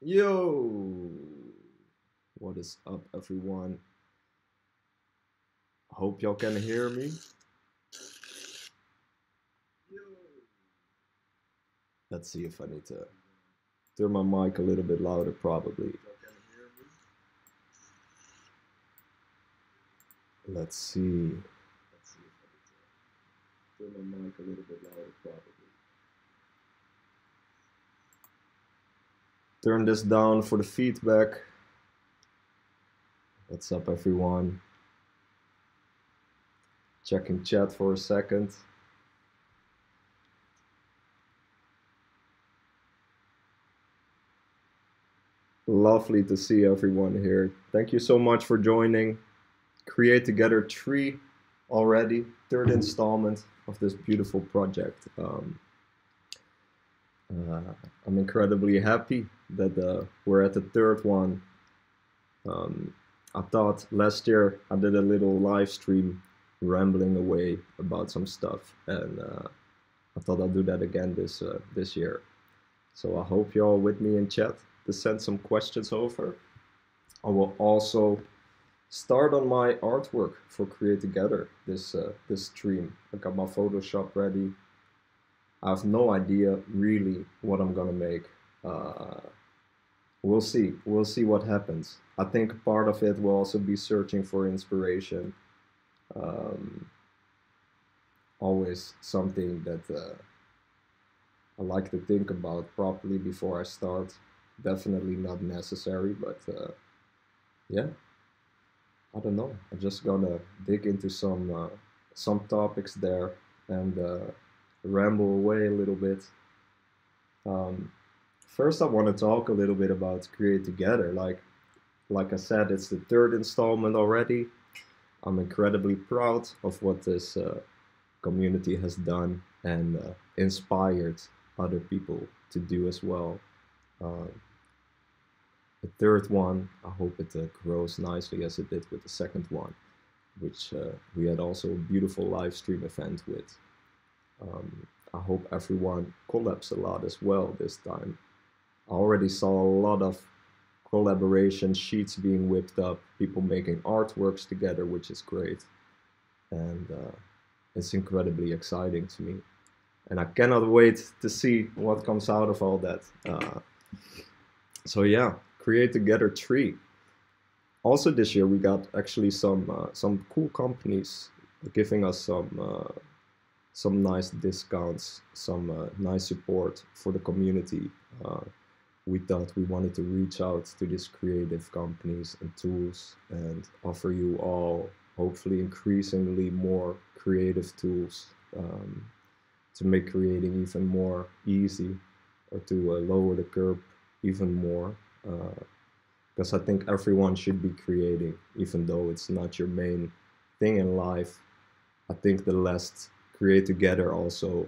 Yo, what is up, everyone? Hope y'all can hear me. Let's see if I need to turn my mic a little bit louder, probably. Let's see. Turn this down for the feedback. What's up, everyone? Checking chat for a second. Lovely to see everyone here. Thank you so much for joining. Create Together 3 already, third installment of this beautiful project. I'm incredibly happy that we're at the third one. I thought last year I did a little live stream rambling away about some stuff, and I thought I'll do that again this year. So I hope you're all with me in chat to send some questions over. I will also start on my artwork for Create Together this stream. I got my Photoshop ready. I have no idea really what I'm gonna make. We'll see. We'll see what happens. I think part of it will also be searching for inspiration. Always something that I like to think about properly before I start. Definitely not necessary, but yeah. I don't know. I'm just gonna dig into some topics there and ramble away a little bit. First, I want to talk a little bit about Create Together. Like I said, it's the third installment already. I'm incredibly proud of what this community has done and inspired other people to do as well. The third one, I hope it grows nicely as it did with the second one, which we had also a beautiful live stream event with. I hope everyone collabs a lot as well this time. I already saw a lot of collaboration sheets being whipped up, people making artworks together, which is great. And it's incredibly exciting to me. And I cannot wait to see what comes out of all that. So yeah. Create Together 3. Also this year we got actually some cool companies giving us some nice discounts, some nice support for the community. We thought we wanted to reach out to these creative companies and tools and offer you all hopefully increasingly more creative tools to make creating even more easy, or to lower the curb even more. Because I think everyone should be creating, even though it's not your main thing in life. I think the last Create Together also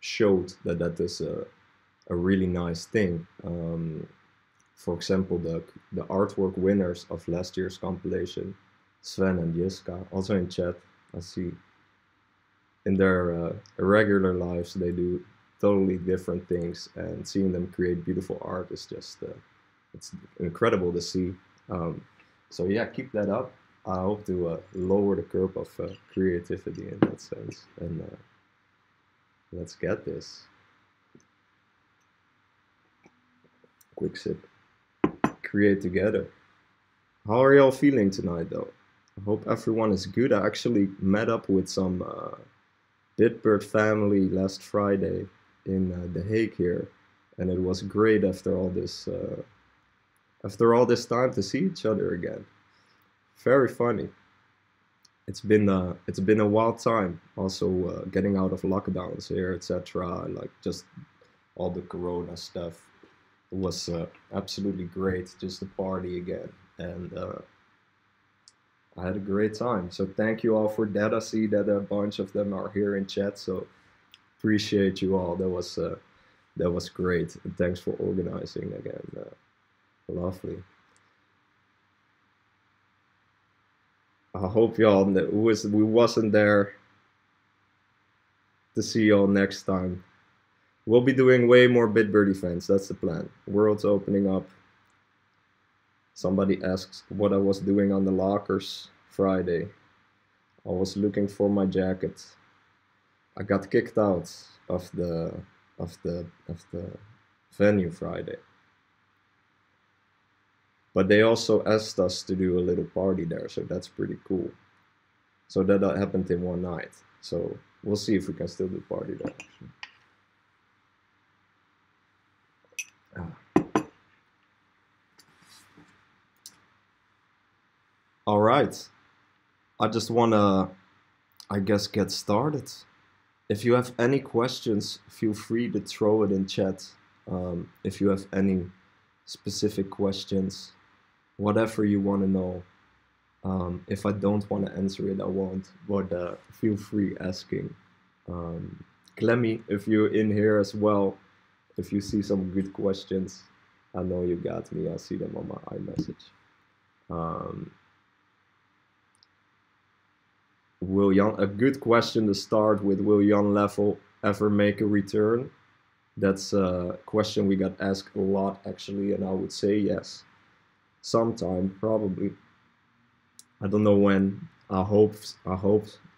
showed that that is a really nice thing. For example, the artwork winners of last year's compilation, Sven and Jiska, also in chat, I see. In their regular lives, they do totally different things, and seeing them create beautiful art is just it's incredible to see. So yeah, keep that up. I hope to lower the curve of creativity in that sense. And let's get this. Quick sip. Create Together. How are y'all feeling tonight, though? I hope everyone is good. I actually met up with some Bitbird family last Friday in The Hague here, and it was great after all this. After all this time to see each other again. Very funny. It's been a wild time, also getting out of lockdowns here, etc. Like just all the corona stuff. It was absolutely great just to party again, and I had a great time. So thank you all for that. I see that a bunch of them are here in chat, so appreciate you all. That was great, and thanks for organizing again. Lovely. I hope y'all we wasn't there to see y'all next time. We'll be doing way more Bitbird events. That's the plan. World's opening up. Somebody asks what I was doing on the lockers Friday. I was looking for my jacket. I got kicked out of the venue Friday. But they also asked us to do a little party there, so that's pretty cool. So that happened in one night. So we'll see if we can still do party there. All right, I just wanna, I guess, get started. If you have any questions, feel free to throw it in chat. If you have any specific questions, whatever you wanna know. If I don't wanna answer it, I won't, but feel free asking. Clemmy, if you're in here as well, if you see some good questions, I know you got me, I see them on my iMessage. Will Jan, a good question to start with, will Jan Level ever make a return? That's a question we got asked a lot actually, and I would say yes. Sometime, probably. I don't know when. I hope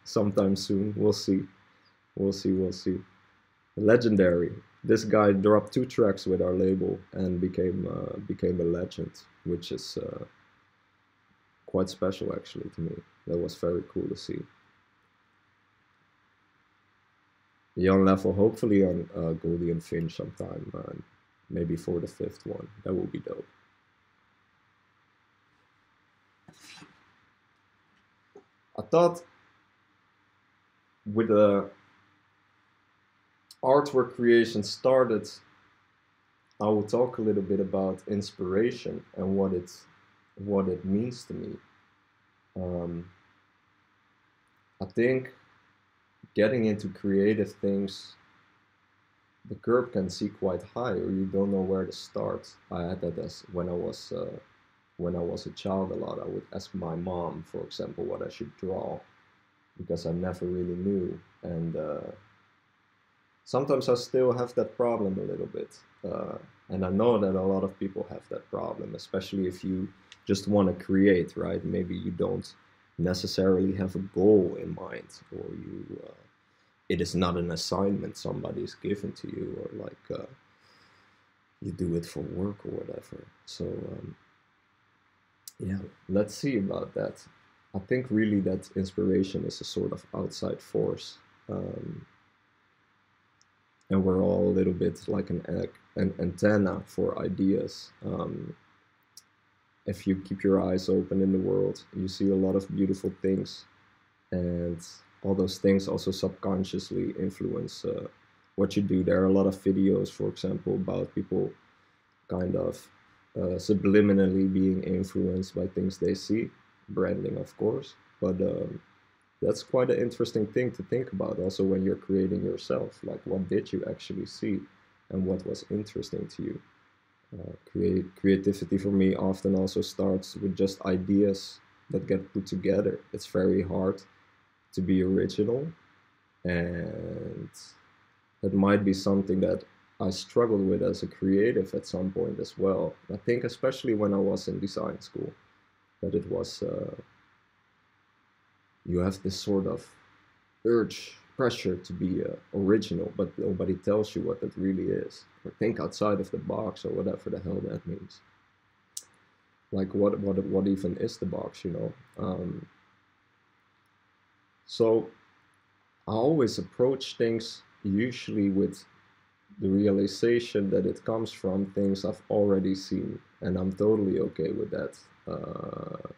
sometime soon. We'll see. We'll see. Legendary. This guy dropped 2 tracks with our label and became a legend, which is quite special actually to me. That was very cool to see. Jan Level, hopefully on Goldie and Finch sometime, maybe for the 5th one. That would be dope. I thought with the artwork creation started, I will talk a little bit about inspiration and what it means to me. I think getting into creative things, the curb can see quite high, or you don't know where to start. I had that as when I was a child a lot. I would ask my mom, for example, what I should draw, because I never really knew. And sometimes I still have that problem a little bit. And I know that a lot of people have that problem, especially if you just want to create, right? Maybe you don't necessarily have a goal in mind, or you, it is not an assignment somebody's given to you, or like you do it for work or whatever. So yeah, let's see about that. I think really that inspiration is a sort of outside force, and we're all a little bit like an antenna for ideas. If you keep your eyes open in the world, you see a lot of beautiful things, and all those things also subconsciously influence what you do. There are a lot of videos, for example, about people kind of subliminally being influenced by things they see, branding of course, but that's quite an interesting thing to think about also when you're creating yourself, like what did you actually see and what was interesting to you. Creativity for me often also starts with just ideas that get put together. It's very hard to be original, and that might be something that I struggled with as a creative at some point as well. I think especially when I was in design school, that it was you have this sort of urge, pressure to be original, but nobody tells you what that really is, or think outside of the box, or whatever the hell that means. Like what even is the box, you know? So I always approach things usually with the realization that it comes from things I've already seen, and I'm totally okay with that.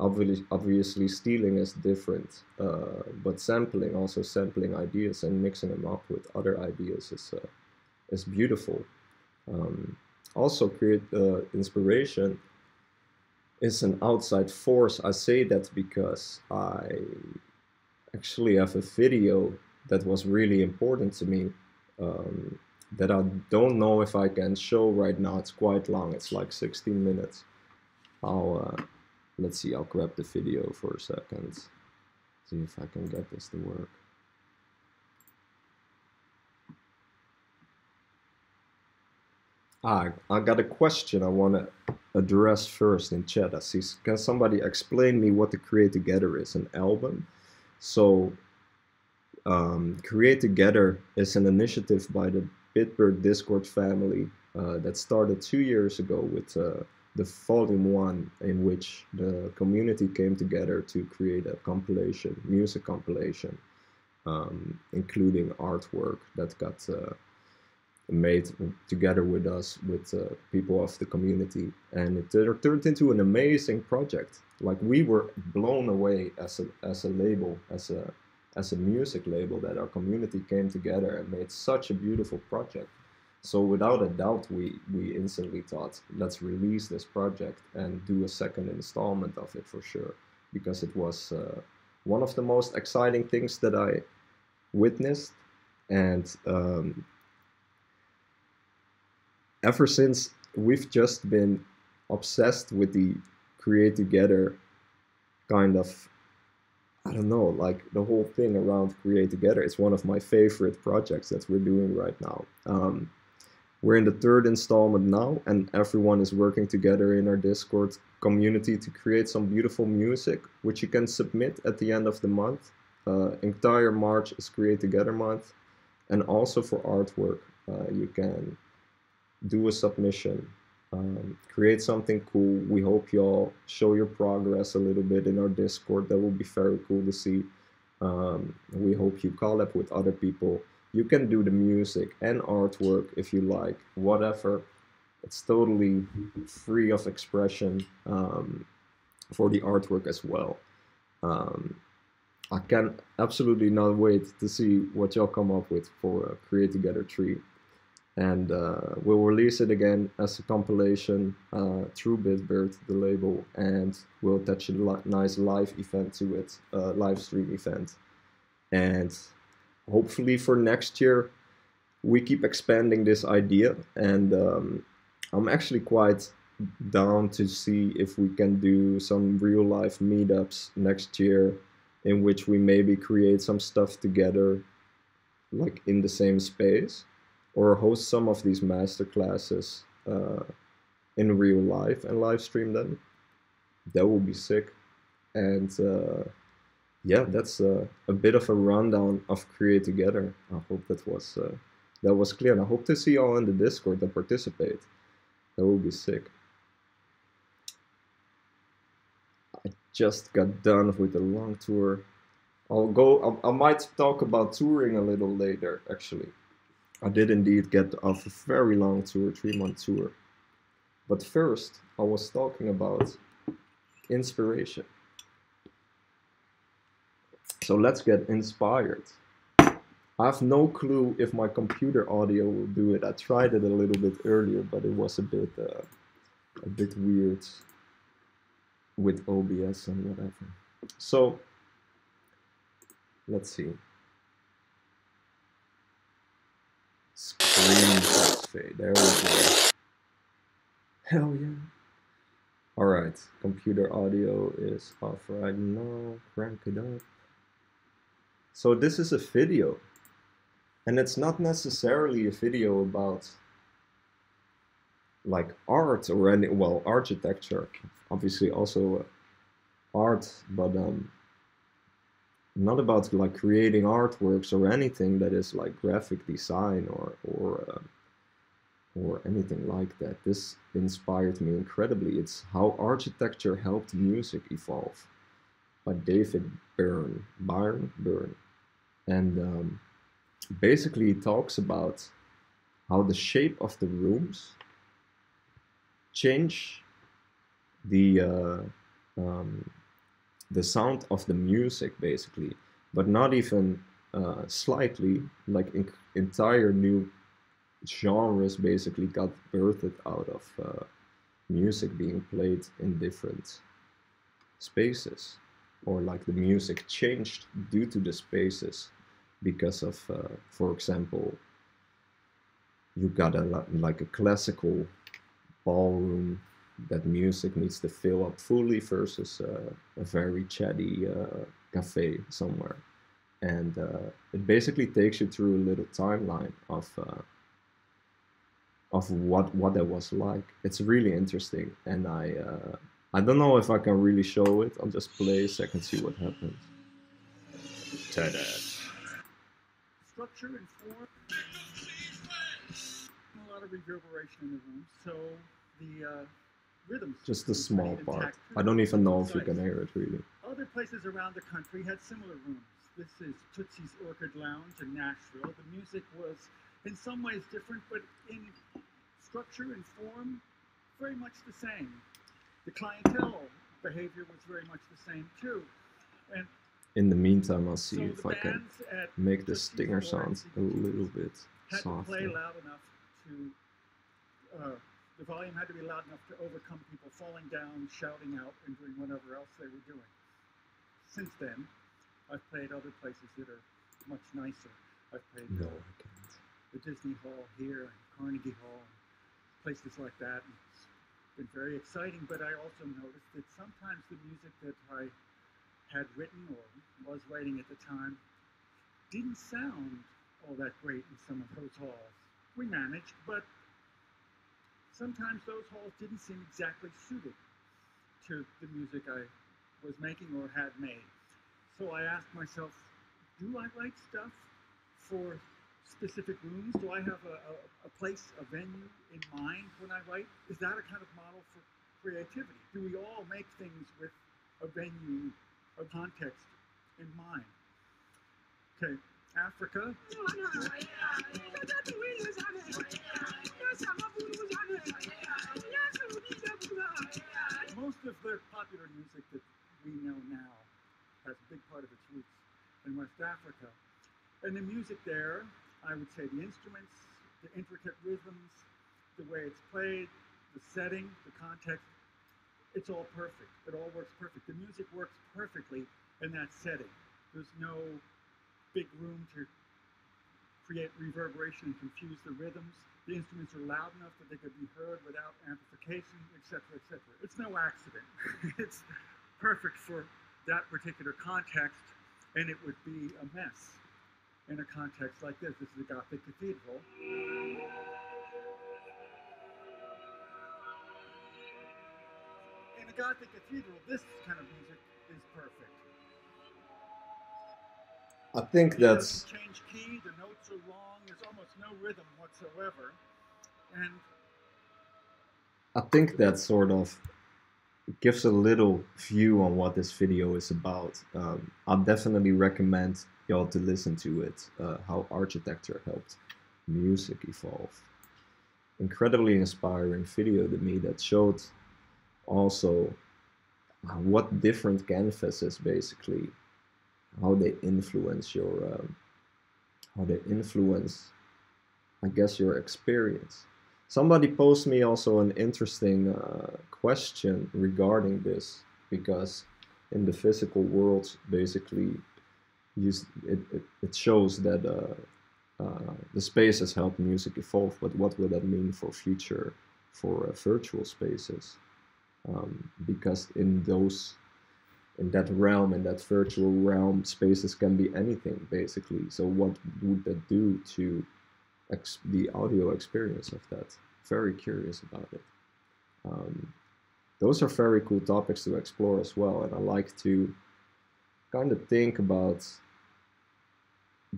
Obviously stealing is different, but sampling ideas and mixing them up with other ideas is beautiful. Also create inspiration is an outside force. I say that because I actually have a video that was really important to me, that I don't know if I can show right now. It's quite long, it's like 16 minutes. Let's see, I'll grab the video for a second, see if I can get this to work. I got a question I want to address first in chat. I see, can somebody explain me what the Create Together is, an album? So Create Together is an initiative by the Bitbird Discord family that started 2 years ago with the Volume 1, in which the community came together to create a compilation, music compilation, including artwork that got made together with us, with people of the community, and it turned into an amazing project. Like, we were blown away as a label, as a music label, that our community came together and made such a beautiful project. So without a doubt, we instantly thought, let's release this project and do a second installment of it for sure, because it was one of the most exciting things that I witnessed. And ever since, we've just been obsessed with the Create Together kind of, I don't know, like the whole thing around Create Together. It's one of my favorite projects that we're doing right now. We're in the third installment now, and everyone is working together in our Discord community to create some beautiful music, which you can submit at the end of the month. Entire March is Create Together month, and also for artwork, you can do a submission, create something cool. We hope y'all show your progress a little bit in our Discord. That will be very cool to see. We hope you collab with other people. You can do the music and artwork if you like, whatever. It's totally free of expression for the artwork as well. I can absolutely not wait to see what y'all come up with for Create Together 3. And we'll release it again as a compilation through Bitbird, the label, and we'll attach a nice live event to it, live stream event. And hopefully for next year, we keep expanding this idea. And I'm actually quite down to see if we can do some real life meetups next year, in which we maybe create some stuff together, like in the same space, or host some of these masterclasses in real life and live stream them. That will be sick. And yeah, that's a bit of a rundown of Create Together. I hope that was clear. And I hope to see you all in the Discord that participate. That will be sick. I just got done with the long tour. I might talk about touring a little later, actually. I did indeed get off a very long tour, 3-month tour. But first, I was talking about inspiration. So let's get inspired. I have no clue if my computer audio will do it. I tried it a little bit earlier, but it was a bit weird with OBS and whatever. So let's see. Screen cafe, there we go. Hell yeah. Alright, computer audio is off right now. Crank it up. So this is a video. And it's not necessarily a video about like art or any, well, architecture. Obviously also art, but not about like creating artworks or anything that is like graphic design or anything like that. This inspired me incredibly. It's How Architecture Helped Music Evolve by David Byrne. And basically he talks about how the shape of the rooms change the sound of the music, basically, but not even slightly. Like entire new genres basically got birthed out of music being played in different spaces, or like the music changed due to the spaces because of, for example, you got like a classical ballroom that music needs to fill up fully versus a very chatty cafe somewhere. And it basically takes you through a little timeline of what that was like. It's really interesting, and I don't know if I can really show it. I'll just play so I can see what happens. Ta-da. Structure and form. A lot of reverberation in the room, so the rhythms. Just the small part. I don't even know if you can hear it really. Other places around the country had similar rooms. This is Tootsie's Orchid Lounge in Nashville. The music was in some ways different, but in structure and form, very much the same. The clientele behavior was very much the same too. And in the meantime, I'll see if I can make the stinger sounds a little bit softer. Play loud enough to, the volume had to be loud enough to overcome people falling down, shouting out, and doing whatever else they were doing. Since then, I've played other places that are much nicer. I've played the Disney Hall here, and Carnegie Hall, and places like that. And it's been very exciting, but I also noticed that sometimes the music that I had written or was writing at the time didn't sound all that great in some of those halls. We managed, but sometimes those halls didn't seem exactly suited to the music I was making or had made. So I asked myself, do I write stuff for specific rooms? Do I have a place, a venue in mind when I write? Is that a kind of model for creativity? Do we all make things with a venue, a context in mind? Okay, Africa. Most of the popular music that we know now has a big part of its roots in West Africa. And the music there, I would say the instruments, the intricate rhythms, the way it's played, the setting, the context, it's all perfect. It all works perfect. The music works perfectly in that setting. There's no big room to create reverberation and confuse the rhythms. The instruments are loud enough that they could be heard without amplification, etc., etc. It's no accident. It's perfect for that particular context, and it would be a mess in a context like this. This is a Gothic cathedral. In a Gothic cathedral, this kind of music is perfect. I think that's... You change key, the notes are long, there's almost no rhythm whatsoever, and... I think that sort of gives a little view on what this video is about. I definitely recommend y'all to listen to it, how architecture helped music evolve. Incredibly inspiring video to me that showed also what different canvases basically, how they influence your, how they influence, I guess, your experience. Somebody posed me also an interesting question regarding this, because in the physical world, basically, it shows that the spaces help music evolve, but what will that mean for future, for virtual spaces? Because in those, in that realm, in that virtual realm, spaces can be anything, basically. So what would that do to the audio experience of that? Very curious about it. Those are very cool topics to explore as well, and I like to kind of think about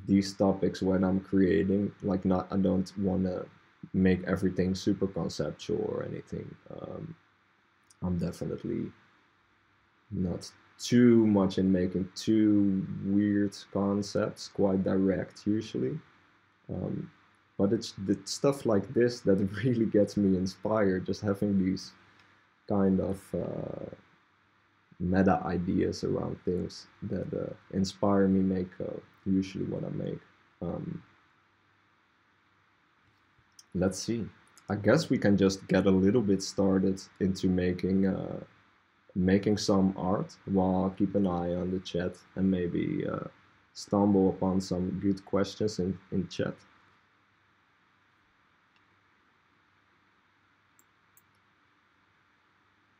these topics when I'm creating. Like, I don't want to make everything super conceptual or anything. I'm definitely not too much in making too weird concepts, quite direct usually. But it's the stuff like this that really gets me inspired, just having these kind of meta ideas around things that inspire me, make usually what I make. Let's see. I guess we can just get a little bit started into making making some art while I keep an eye on the chat and maybe stumble upon some good questions in chat.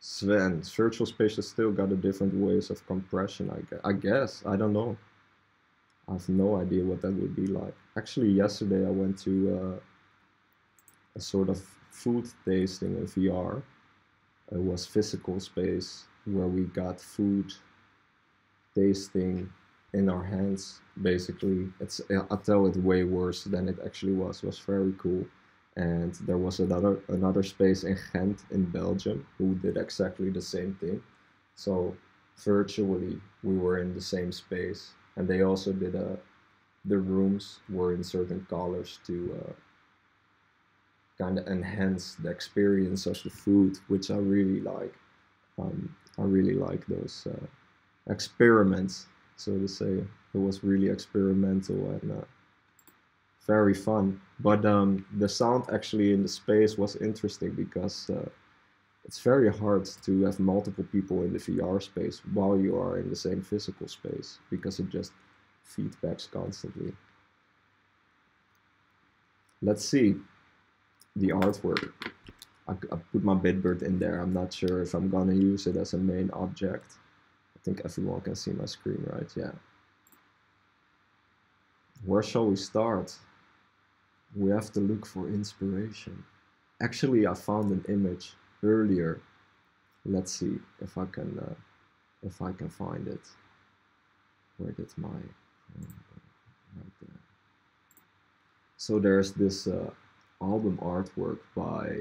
Sven, virtual spaces still got a different ways of compression, I guess. I don't know. I have no idea what that would be like. Actually, yesterday I went to a sort of food tasting in VR. It was physical space where we got food tasting in our hands, basically. I'll tell it way worse than it actually was. It was very cool. And there was another space in Ghent in Belgium who did exactly the same thing. So virtually we were in the same space, and they also did the rooms were in certain colors to kind of enhance the experience of the food, which I really like. I really like those experiments, so to say. It was really experimental and very fun. But the sound actually in the space was interesting, because it's very hard to have multiple people in the VR space while you are in the same physical space, because it just feedbacks constantly. Let's see the artwork. I put my Bitbird in there. I'm not sure if I'm gonna use it as a main object. I think everyone can see my screen, right? Yeah. Where shall we start? We have to look for inspiration. Actually, I found an image earlier. Let's see if I can find it. Where did my right there? So there's this album artwork by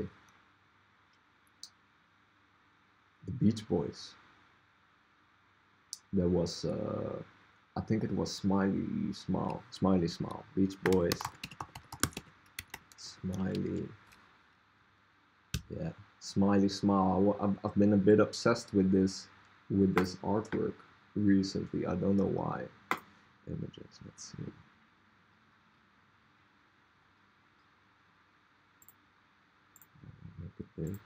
the Beach Boys. There was I think it was Smiley Smile, Beach Boys, Smiley, yeah, Smiley Smile. I've been a bit obsessed with this artwork recently. I don't know why. Images, let's see. Make it big.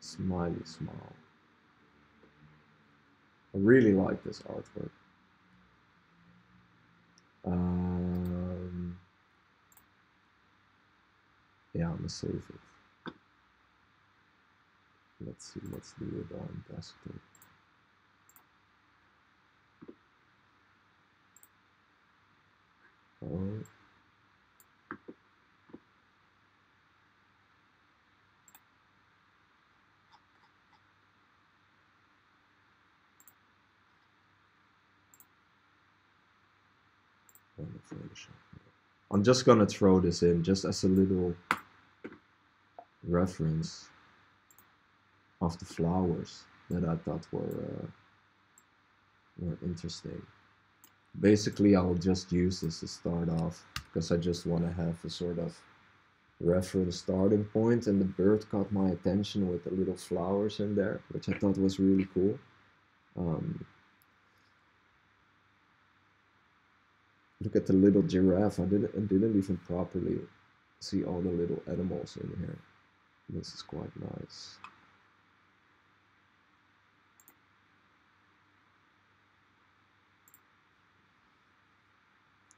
Smiley Smile. I really like this artwork. Yeah, I'm gonna save it. Let's see, let's do it on desktop. Oh. I'm just gonna throw this in just as a little reference of the flowers that I thought were interesting. Basically, I'll just use this to start off, because I just want to have a sort of reference starting point, and the bird caught my attention with the little flowers in there, which I thought was really cool. Look at the little giraffe. I didn't even properly see all the little animals in here. This is quite nice.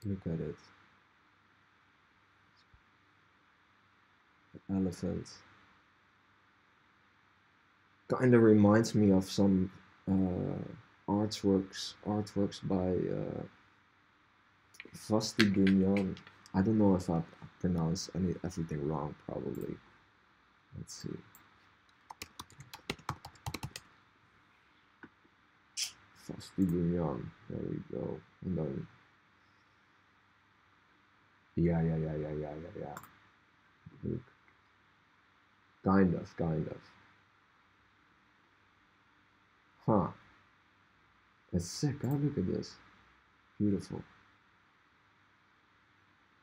Look at it. The elephant. Kind of reminds me of some artworks by Vasti Bunyan. I don't know if I pronounce everything wrong, probably. Let's see. Vasti Bunyan. There we go. And then, yeah. Look. Kind of. Huh. It's sick. Huh? Look at this. Beautiful.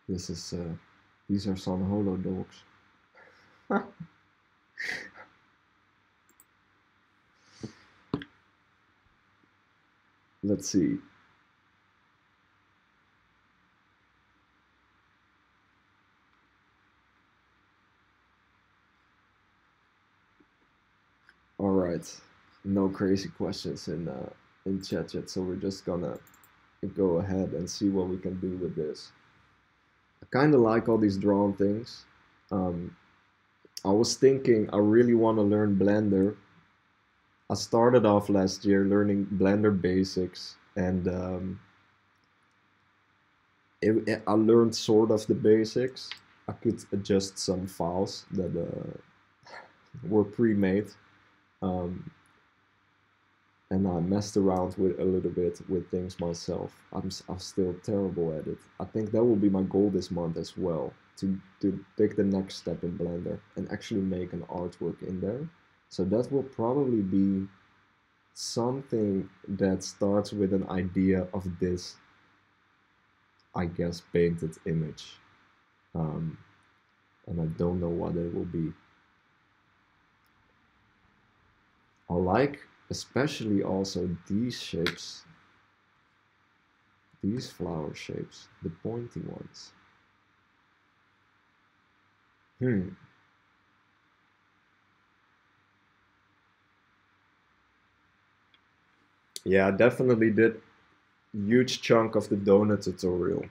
This is, these are San Holo dogs. Let's see. All right, no crazy questions in chat yet, so we're just gonna go ahead and see what we can do with this. I kind of like all these drawn things. I was thinking I really want to learn Blender. I started off last year learning Blender basics, and I learned sort of the basics. I could adjust some files that were pre-made, and I messed around with a little bit with things myself. I'm still terrible at it. I think that will be my goal this month as well, to take the next step in Blender and actually make an artwork in there. So that will probably be something that starts with an idea of this, I guess, painted image, and I don't know what it will be. I like especially also these shapes, these flower shapes, the pointy ones. Yeah, I definitely did a huge chunk of the donut tutorial.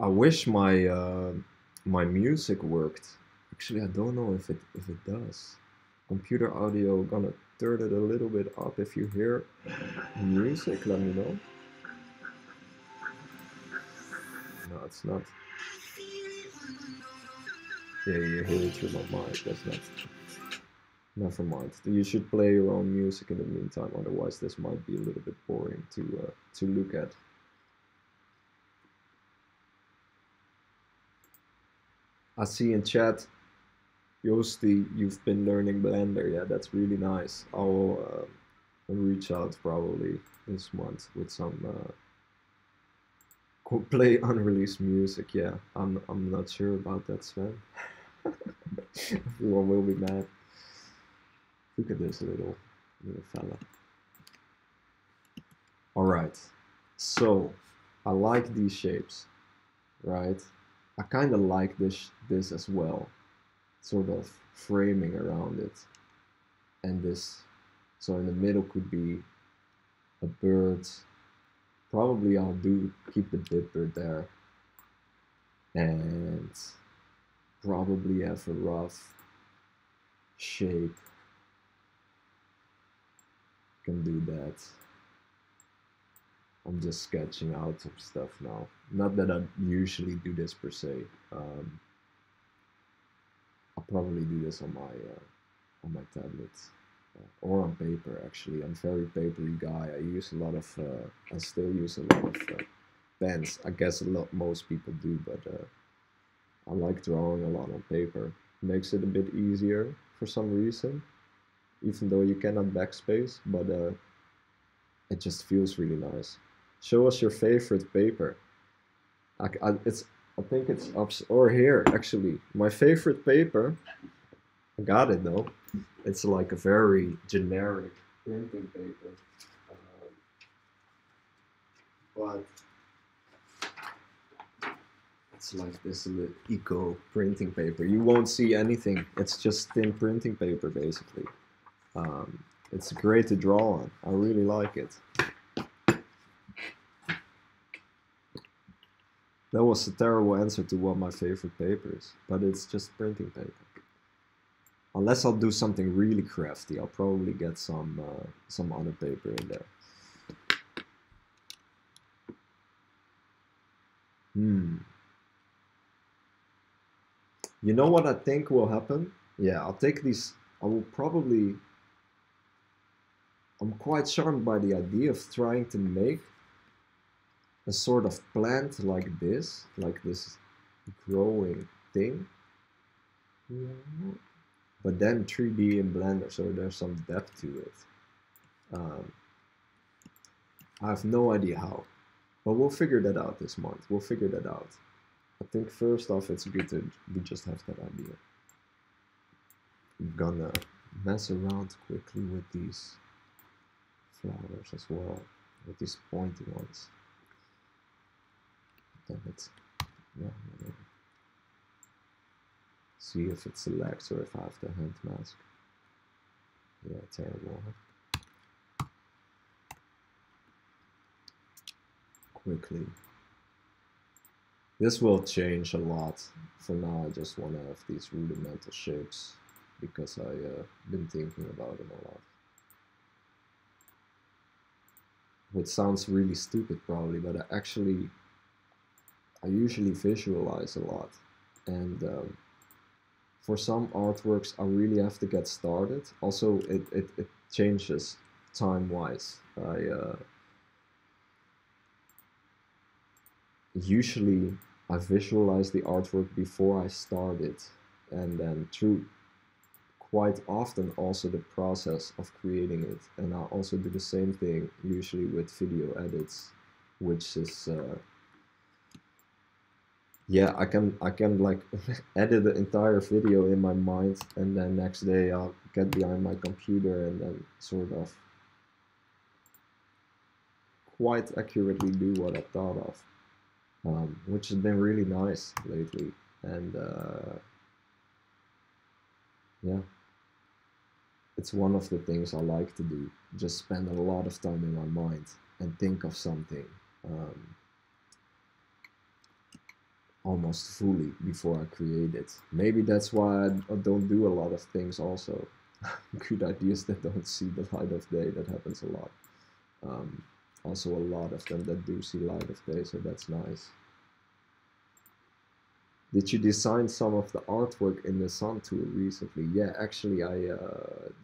I wish my my music worked. Actually, I don't know if it does. Computer audio, gonna turn it a little bit up. If you hear music, let me know. No, it's not. Yeah, you hear it through my mic. That's not. Never mind. You should play your own music in the meantime. Otherwise, this might be a little bit boring to look at. I see in chat, Yosti, you've been learning Blender. Yeah, that's really nice. I'll reach out probably this month with some play unreleased music. Yeah, I'm not sure about that, Sven. Everyone will be mad. Look at this little fella. All right, so I like these shapes, right? I kind of like this as well, sort of framing around it, and this. So in the middle could be a bird. Probably I'll keep the Bitbird there, and probably have a rough shape. Can do that. I'm just sketching out some stuff now. Not that I usually do this per se. I'll probably do this on my tablet or on paper. Actually, I'm a very papery guy. I use a lot of. I still use a lot of pens. I guess most people do, but I like drawing a lot on paper. Makes it a bit easier for some reason, even though you cannot backspace, but it just feels really nice. Show us your favorite paper. I think it's up or here actually. My favorite paper. I got it though. It's like a very generic printing paper, but it's like this little eco printing paper. You won't see anything. It's just thin printing paper basically. It's great to draw on. I really like it. That was a terrible answer to what my favorite paper is, but it's just printing paper. Unless I'll do something really crafty, I'll probably get some other paper in there. You know what I think will happen? Yeah, I'll take these. I will probably. I'm quite charmed by the idea of trying to make a sort of plant like this growing thing, but then 3D in Blender, so there's some depth to it. I have no idea how, but we'll figure that out this month. We'll figure that out. I think first off, it's good to just have that idea. I'm gonna mess around quickly with these flowers as well, with these pointy ones. Damn it. Yeah, see if it selects or if I have the hand mask. Yeah, terrible. Quickly This will change a lot. For now, I just want to have these rudimental shapes because I've been thinking about them a lot. Which sounds really stupid probably, but I usually visualize a lot, and for some artworks I really have to get started. Also it changes time-wise. I visualize the artwork before I start it, and then through quite often also the process of creating it. And I also do the same thing usually with video edits, which is yeah, I can like edit the entire video in my mind, and then next day I'll get behind my computer and then sort of quite accurately do what I thought of. Which has been really nice lately, and yeah, it's one of the things I like to do, just spend a lot of time in my mind and think of something almost fully before I create it. Maybe that's why I don't do a lot of things also, good ideas that don't see the light of day, that happens a lot. Also a lot of them that do see light of day, so that's nice. Did you design some of the artwork in the Sun tour recently? Yeah, actually I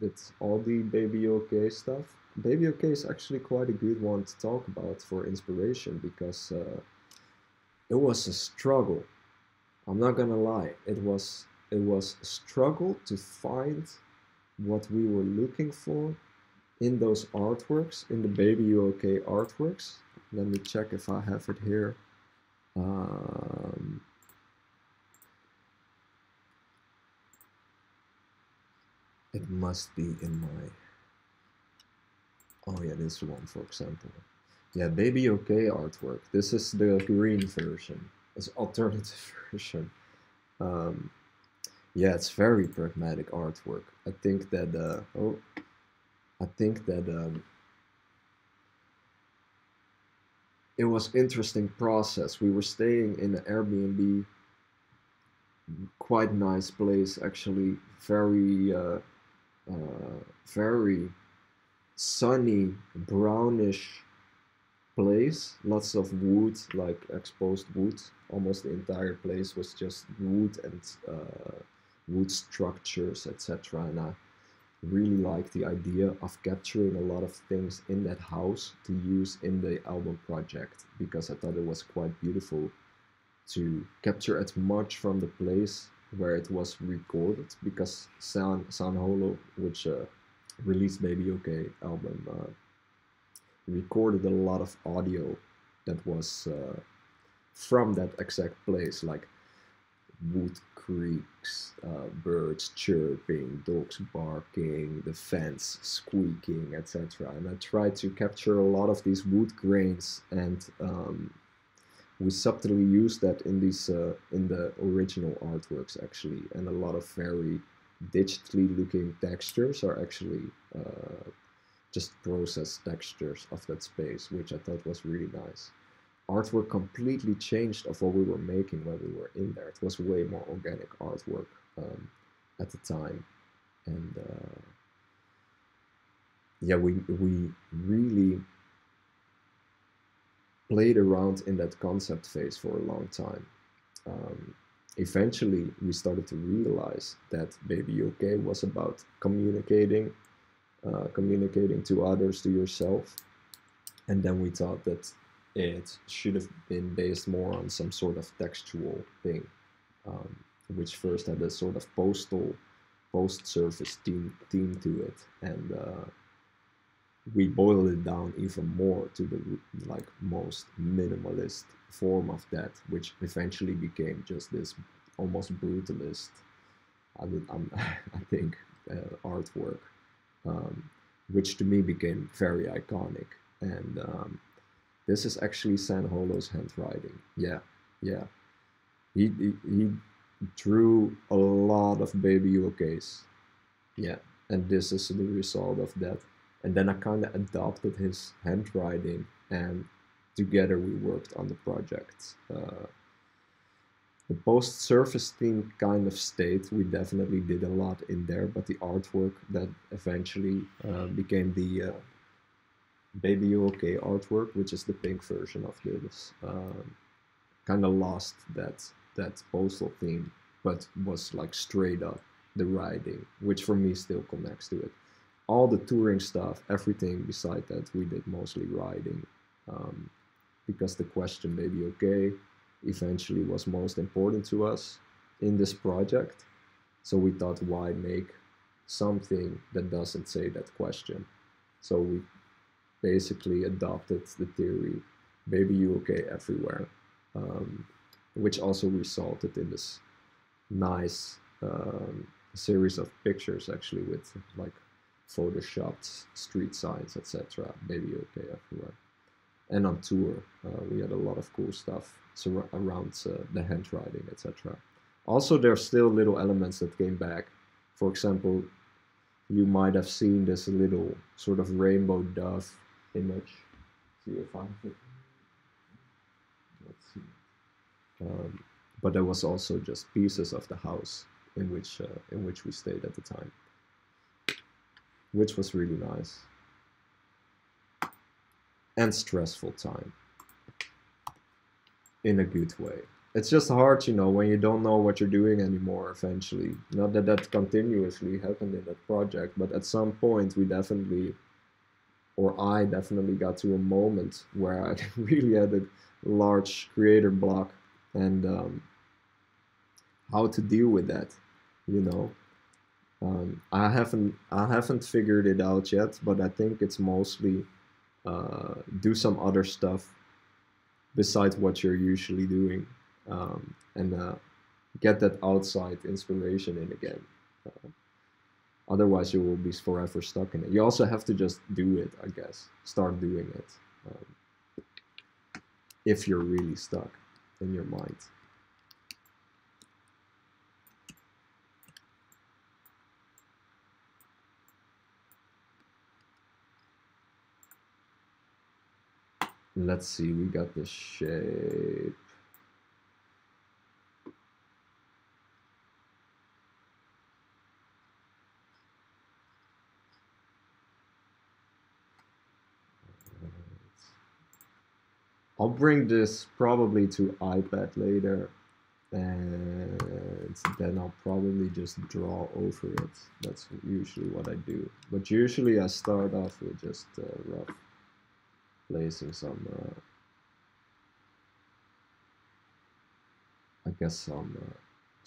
did all the Baby Okay stuff. Baby Okay is actually quite a good one to talk about for inspiration, because it was a struggle. I'm not gonna lie, it was a struggle to find what we were looking for in those artworks, in the Baby Okay artworks. Let me check if I have it here. It must be in my, oh yeah, this one for example. Yeah, Baby Okay artwork. This is the green version, it's alternative version. Yeah, it's very pragmatic artwork. I think that, it was interesting process. We were staying in an Airbnb, quite nice place actually, very very sunny, brownish place, lots of wood, like exposed wood. Almost the entire place was just wood and wood structures, etc. And I really like the idea of capturing a lot of things in that house to use in the album project, because I thought it was quite beautiful to capture as much from the place where it was recorded, because San Holo, which released Baby Okay album, recorded a lot of audio that was from that exact place, like wood creaks, birds chirping, dogs barking, the fence squeaking, etc. And I tried to capture a lot of these wood grains, and we subtly used that in these in the original artworks actually. And a lot of very digitally looking textures are actually just processed textures of that space, which I thought was really nice. Artwork completely changed of what we were making when we were in there. It was way more organic artwork at the time, and yeah, we really played around in that concept phase for a long time. Eventually, we started to realize that Baby Okay was about communicating to others, to yourself, and then we thought that it should have been based more on some sort of textual thing, which first had a sort of post-surface theme to it, and we boiled it down even more to the like most minimalist form of that, which eventually became just this almost brutalist, I think, artwork, which to me became very iconic. And this is actually San Holo's handwriting. Yeah, yeah. He drew a lot of Baby OKs. Yeah, and this is the result of that. And then I kind of adopted his handwriting, and together we worked on the project. The post-surface theme kind of stayed. We definitely did a lot in there, but the artwork that eventually became the Baby Okay artwork, which is the pink version of this, kind of lost that postal theme, but was like straight up the riding, which for me still connects to it. All the touring stuff, everything beside that, we did mostly riding, because the question Baby Okay eventually was most important to us in this project. So we thought, why make something that doesn't say that question? So we basically adopted the theory Baby Okay everywhere, which also resulted in this nice series of pictures, actually, with like photoshopped street signs, etc. Baby Okay everywhere. And on tour, we had a lot of cool stuff around the handwriting, etc. Also, there are still little elements that came back. For example, you might have seen this little sort of rainbow dove image. See if I can. Let's see. But there was also just pieces of the house in which we stayed at the time, which was really nice. And stressful time, in a good way. It's just hard, you know, when you don't know what you're doing anymore eventually. Not that that continuously happened in that project, but at some point we definitely, or I definitely got to a moment where I really had a large creator block, and how to deal with that, you know. I haven't figured it out yet, but I think it's mostly do some other stuff besides what you're usually doing, and get that outside inspiration in again. Otherwise you will be forever stuck in it. You also have to just do it, I guess. Start doing it, if you're really stuck in your mind. Let's see, we got the shape. Right. I'll bring this probably to iPad later, and then I'll probably just draw over it. That's usually what I do. But usually I start off with just rough. Placing some, I guess some,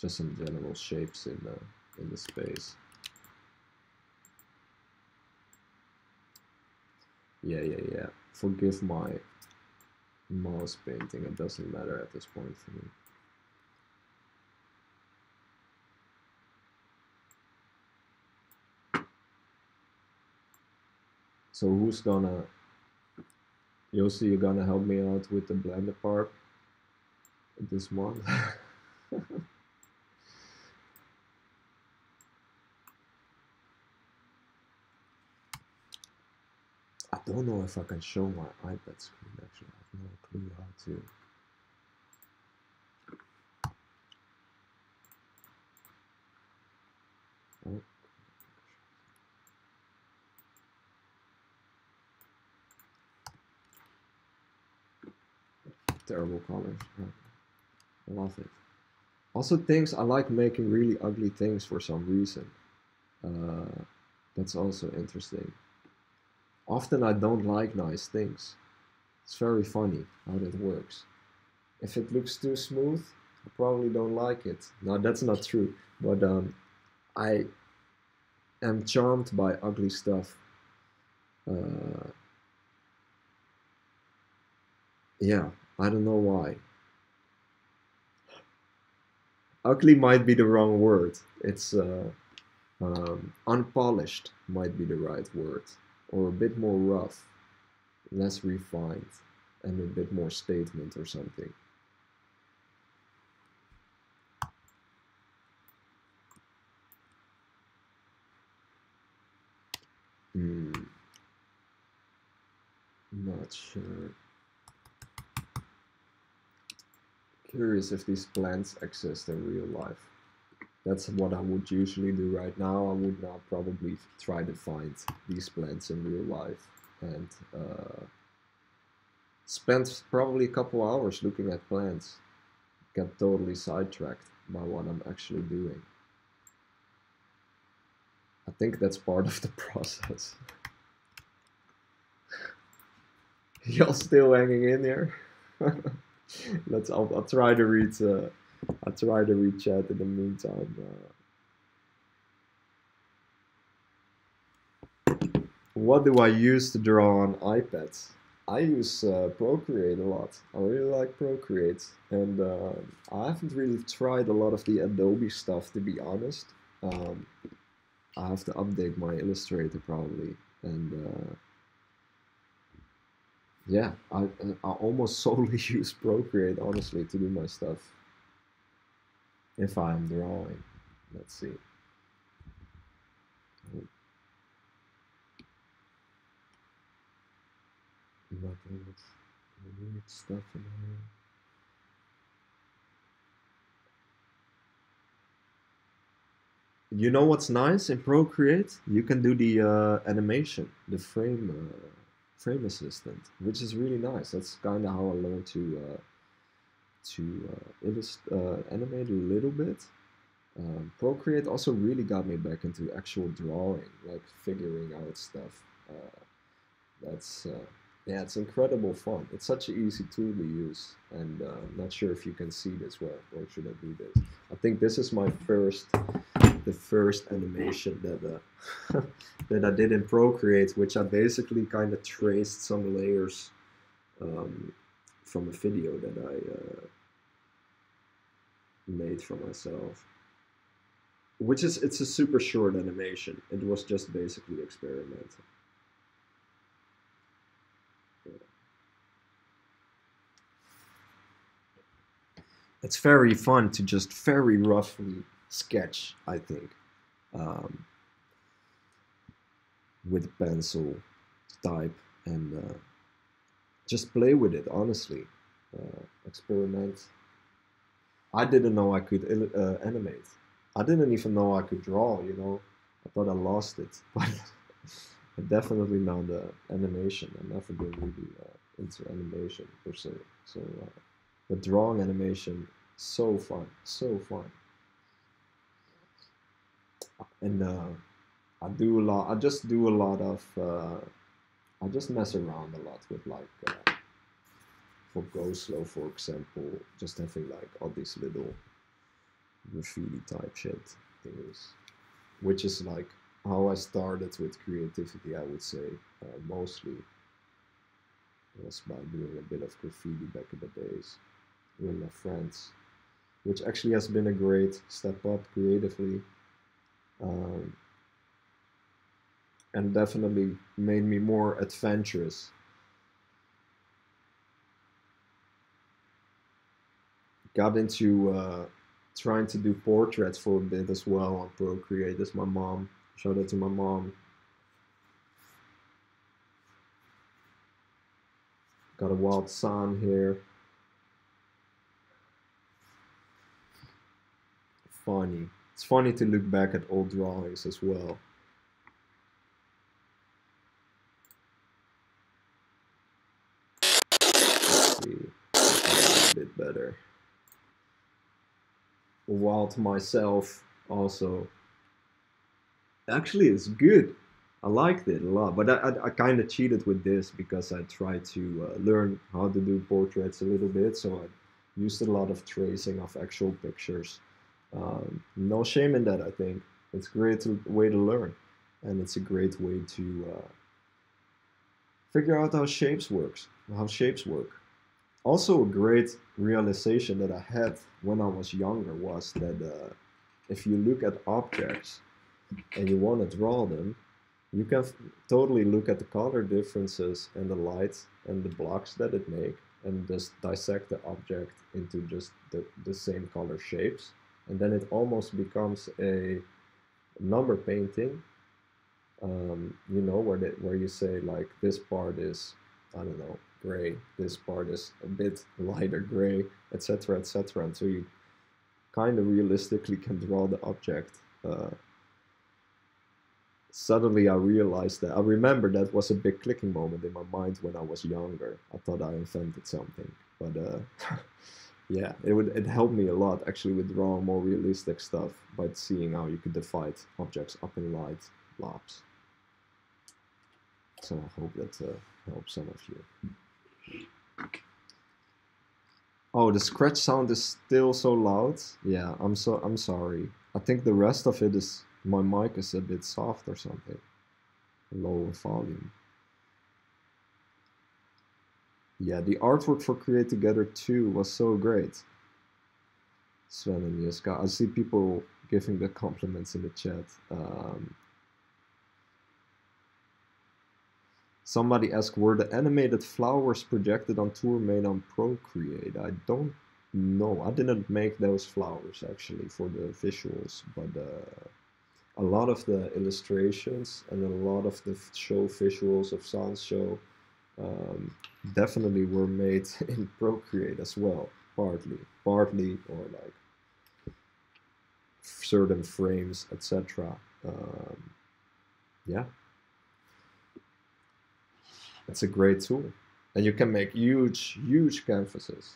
just some general shapes in the space. Yeah. Forgive my mouse painting. It doesn't matter at this point for me. So who's gonna? Yossi, you're gonna help me out with the Blender part this month. I don't know if I can show my iPad screen, actually. I have no clue how to. Oh. Terrible colors. I love it. Also, things I like making really ugly things for some reason. That's also interesting. Often I don't like nice things. It's very funny how that works. If it looks too smooth, I probably don't like it. No, that's not true. But I am charmed by ugly stuff. Yeah. I don't know why. Ugly might be the wrong word. It's unpolished might be the right word, or a bit more rough, less refined, and a bit more statement or something. Not sure. curious if these plants exist in real life. That's what I would usually do right now. I would now probably try to find these plants in real life and spend probably a couple hours looking at plants. Get totally sidetracked by what I'm actually doing. I think that's part of the process. Y'all still hanging in there? Let's. I'll try to read. I'll try to read chat in the meantime. What do I use to draw on iPads? I use Procreate a lot. I really like Procreate, and I haven't really tried a lot of the Adobe stuff, to be honest. I have to update my Illustrator probably, and yeah, I almost solely use Procreate, honestly, to do my stuff. If I'm drawing, let's see. Like weird stuff in here. You know what's nice in Procreate? You can do the animation, the frame assistant, which is really nice. That's kind of how I learned to animate a little bit. Procreate also really got me back into actual drawing, like figuring out stuff. Yeah, it's incredible fun. It's such an easy tool to use, and I'm not sure if you can see this well, or should I do this? I think this is my the first animation that that I did in Procreate, which I basically kind of traced some layers from a video that I made for myself. Which is, it's a super short animation. It was just basically experimental. It's very fun to just very roughly sketch, I think, with pencil, type, and just play with it, honestly. Experiment. I didn't know I could animate. I didn't even know I could draw, you know. I thought I lost it, but I definitely know the animation. I've never been really into animation, per se. So, the drawing animation, so fun, so fun. And I just mess around a lot with, like, for Go Slow, for example, just having like all these little graffiti type shit things, which is like how I started with creativity, I would say, mostly. Was by doing a bit of graffiti back in the days with my friends, which actually has been a great step up creatively, and definitely made me more adventurous. Got into trying to do portraits for a bit as well on Procreate. That's my mom. Shout out to my mom. Got a wild sun here. Funny. It's funny to look back at old drawings as well. Let's see. A bit better. Wild myself also. Actually, it's good. I liked it a lot, but I kind of cheated with this because I tried to learn how to do portraits a little bit, so I used a lot of tracing of actual pictures. No shame in that, I think. It's a great way to learn, and it's a great way to figure out how shapes works, how shapes work. Also, a great realization that I had when I was younger was that if you look at objects and you want to draw them, you can totally look at the color differences and the light and the blocks that it make, and just dissect the object into just the same color shapes, and then it almost becomes a number painting, you know, where you say, like, this part is, I don't know, gray, this part is a bit lighter gray, etc., etc. And so you kind of realistically can draw the object. Suddenly I realized that, I remember that was a big clicking moment in my mind when I was younger. I thought I invented something, but yeah, it helped me a lot actually with drawing more realistic stuff by seeing how you could divide objects up in light blobs. So I hope that helps some of you. Oh, the scratch sound is still so loud. Yeah, I'm sorry. I think the rest of it is, my mic is a bit soft or something. Low volume. Yeah, the artwork for Create Together 2 was so great. Sven and Jeska. I see people giving the compliments in the chat. Somebody asked, were the animated flowers projected on tour made on Procreate? I don't know. I didn't make those flowers actually for the visuals, but a lot of the illustrations and a lot of the show visuals of Sans Show definitely were made in Procreate as well, partly or like certain frames, etc. Yeah. It's a great tool, and you can make huge, huge canvases.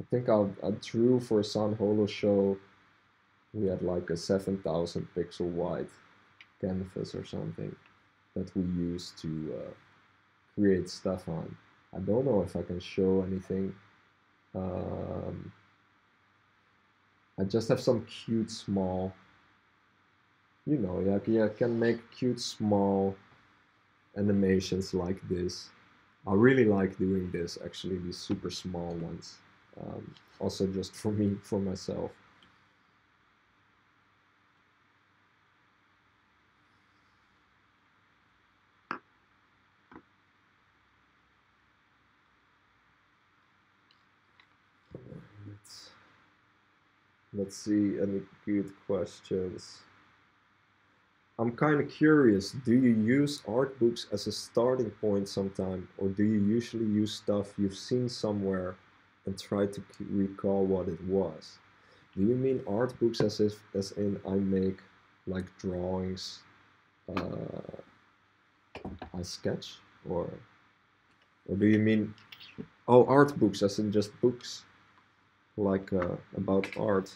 I think I drew for a San Holo show. We had like a 7,000 pixel wide canvas or something that we used to create stuff on. I don't know if I can show anything. I just have some cute small, you know, yeah, I can make cute small animations like this. I really like doing this actually, these super small ones. Also just for me, for myself. Let's see any good questions. I'm kind of curious, do you use art books as a starting point sometime, or do you usually use stuff you've seen somewhere and try to recall what it was? Do you mean art books as if, as in I make like drawings, I sketch, or do you mean, oh, art books as in just books, like about art?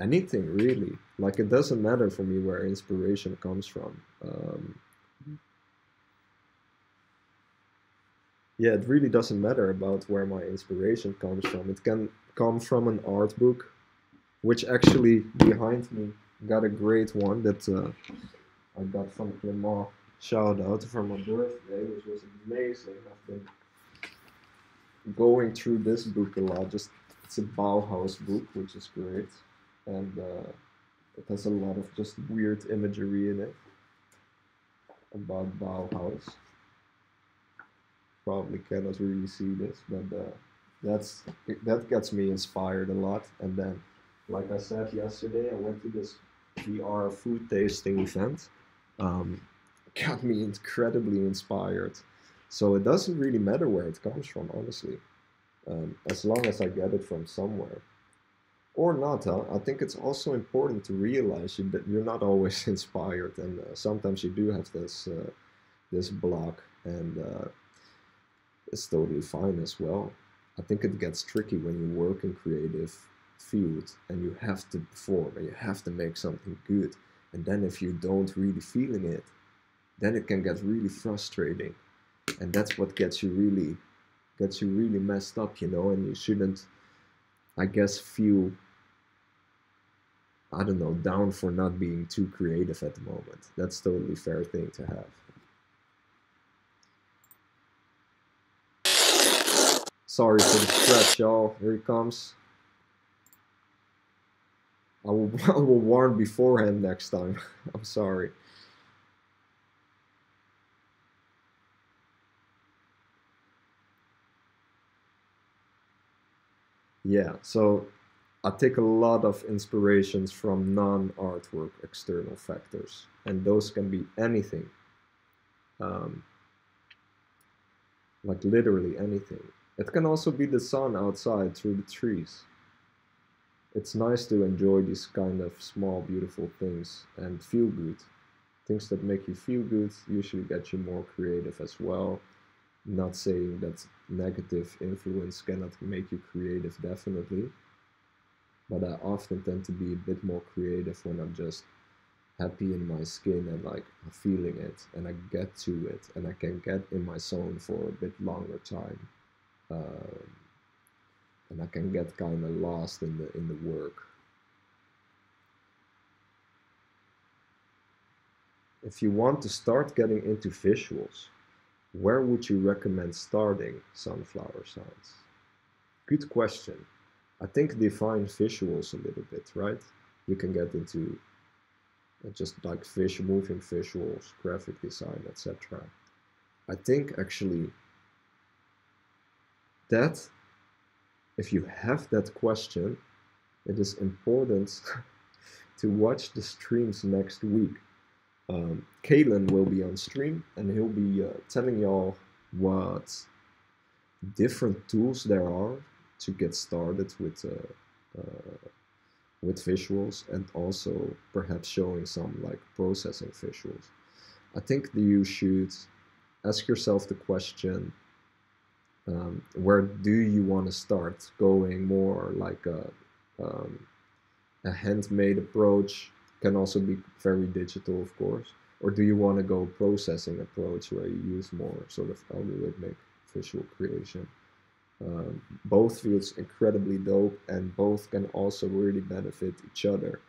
Anything really, like it doesn't matter for me where inspiration comes from. Yeah, it really doesn't matter about where my inspiration comes from. It can come from an art book, which actually behind me got a great one that I got from Clément, shout out, for my birthday, which was amazing. I've been going through this book a lot, just it's a Bauhaus book, which is great. And it has a lot of just weird imagery in it about Bauhaus. Probably cannot really see this, but that gets me inspired a lot. And then, like I said yesterday, I went to this VR food tasting event. Got me incredibly inspired. So it doesn't really matter where it comes from, honestly, as long as I get it from somewhere. Or not, huh? I think it's also important to realize that you're not always inspired, and sometimes you do have this this block, and it's totally fine as well. I think it gets tricky when you work in creative field and you have to perform and you have to make something good, and then if you don't really feeling it, then it can get really frustrating, and that's what gets you really messed up, you know. And you shouldn't, I guess, feel, I don't know, down for not being too creative at the moment. That's totally fair thing to have. Sorry for the scratch, y'all. Here he comes. I will warn beforehand next time. I'm sorry. Yeah, so I take a lot of inspirations from non-artwork external factors, and those can be anything. Like literally anything. It can also be the sun outside through the trees. It's nice to enjoy these kind of small, beautiful things and feel good. Things that make you feel good usually get you more creative as well. Not saying that negative influence cannot make you creative, definitely. But I often tend to be a bit more creative when I'm just happy in my skin and like feeling it, and I get to it, and I can get in my zone for a bit longer time, and I can get kind of lost in the work. If you want to start getting into visuals, where would you recommend starting, Sunflower Sounds? Good question. I think define visuals a little bit, right? You can get into just like fish, moving visuals, graphic design, etc. I think actually that if you have that question, it is important to watch the streams next week. Kalen will be on stream and he'll be telling y'all what different tools there are to get started with visuals, and also perhaps showing some like processing visuals. I think that you should ask yourself the question, where do you want to start? Going more like a handmade approach, can also be very digital, of course, or do you want to go processing approach where you use more sort of algorithmic visual creation? Both feels incredibly dope, and both can also really benefit each other.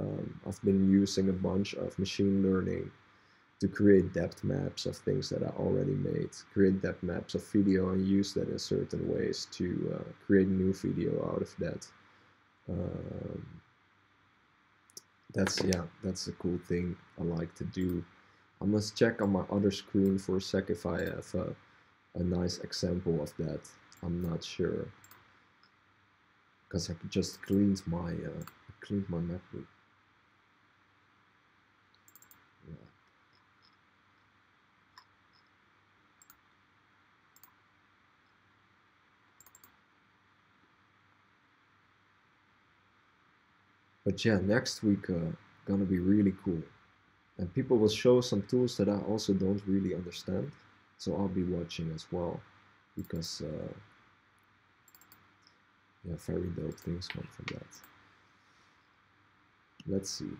I've been using a bunch of machine learning to create depth maps of things that I already made, create depth maps of video, and use that in certain ways to create new video out of that. That's a cool thing I like to do. I must check on my other screen for a sec if I have a nice example of that. I'm not sure, because I just cleaned my MacBook. Yeah. But yeah, next week gonna be really cool, and people will show some tools that I also don't really understand, so I'll be watching as well, because yeah, very dope things come from that. Let's see.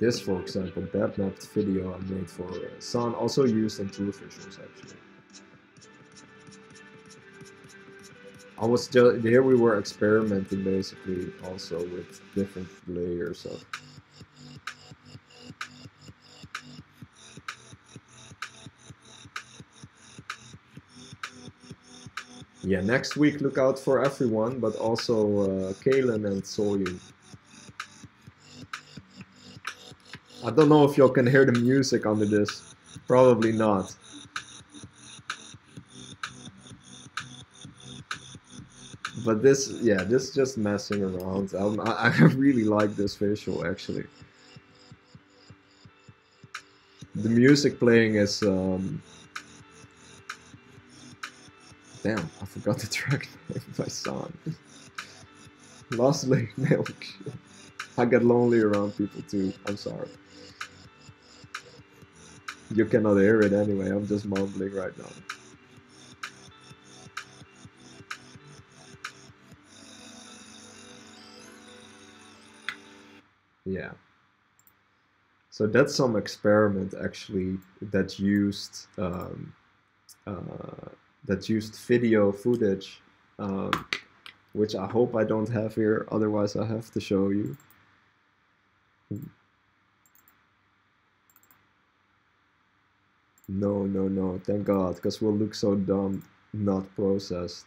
This, for example, that mapped video I made for San, also used in tool visuals actually. I was just here. We were experimenting basically also with different layers of. Yeah, next week look out for everyone, but also Kalen and Soyu. I don't know if y'all can hear the music under this. Probably not. But this, yeah, this just messing around. I really like this visual actually. The music playing is. Damn, I forgot the track name by Son. Lost Lake Milk. I get lonely around people too, I'm sorry. You cannot hear it anyway, I'm just mumbling right now. Yeah. So that's some experiment actually that used that used video footage, which I hope I don't have here, otherwise I have to show you. No, thank God, because we'll look so dumb, not processed.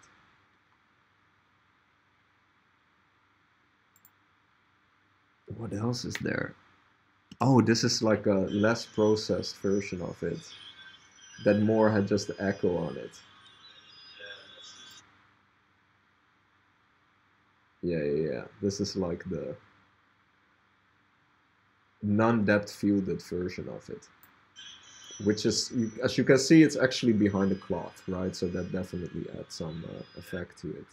What else is there? Oh, this is like a less processed version of it, that more had just the echo on it. Yeah. This is like the non-depth fielded version of it. which is, as you can see, it's actually behind the cloth, right? So that definitely adds some effect to it.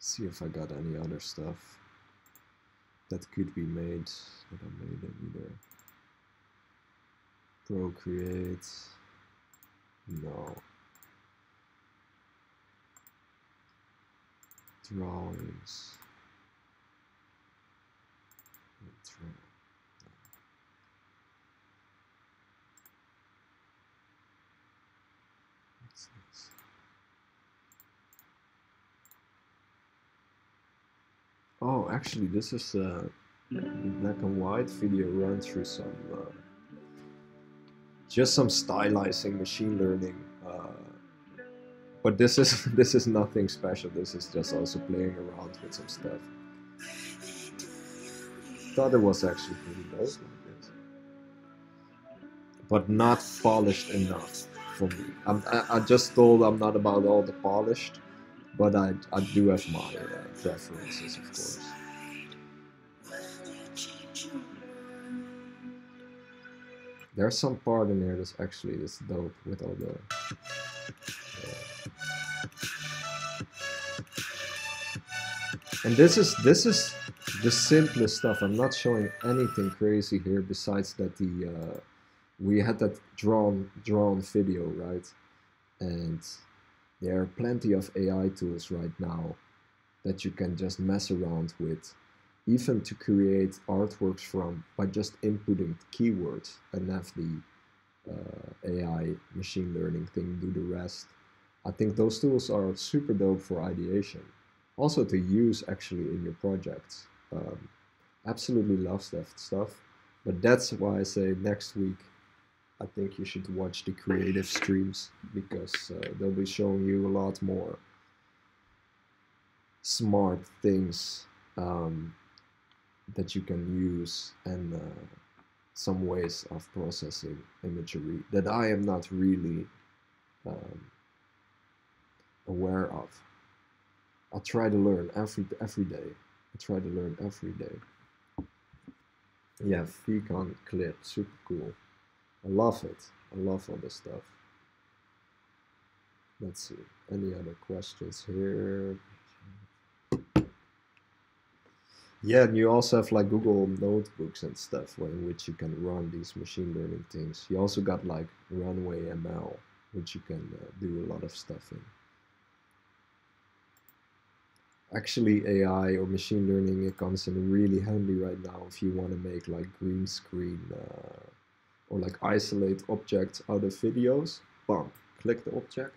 See if I got any other stuff that could be made, but I made it either. Procreate, no. Drawings. What's this? Oh, actually, this is a black and white video run through some, just some stylizing, machine learning. But this is nothing special. This is just also playing around with some stuff. Thought it was actually pretty nice like this, but not polished enough for me. I just told I'm not about all the polished, but I do have my preferences, of course. There's some part in here that's actually is dope with all the. And this is the simplest stuff. I'm not showing anything crazy here besides that the we had that drawn video, right? And there are plenty of AI tools right now that you can just mess around with, even to create artworks from by just inputting keywords and have the AI machine learning thing do the rest. I think those tools are super dope for ideation. Also to use actually in your projects. Absolutely love that stuff. But that's why I say next week, I think you should watch the creative streams, because they'll be showing you a lot more smart things that you can use, and some ways of processing imagery that I am not really aware of. I try to learn every day. I try to learn every day. Yeah, Fecon clip, super cool. I love it. I love all this stuff. Let's see. Any other questions here? Yeah, and you also have like Google notebooks and stuff in which you can run these machine learning things. You also got like Runway ML, which you can do a lot of stuff in. Actually, AI or machine learning, it comes in really handy right now if you want to make like green screen or like isolate objects out of videos. Bam! Click the object.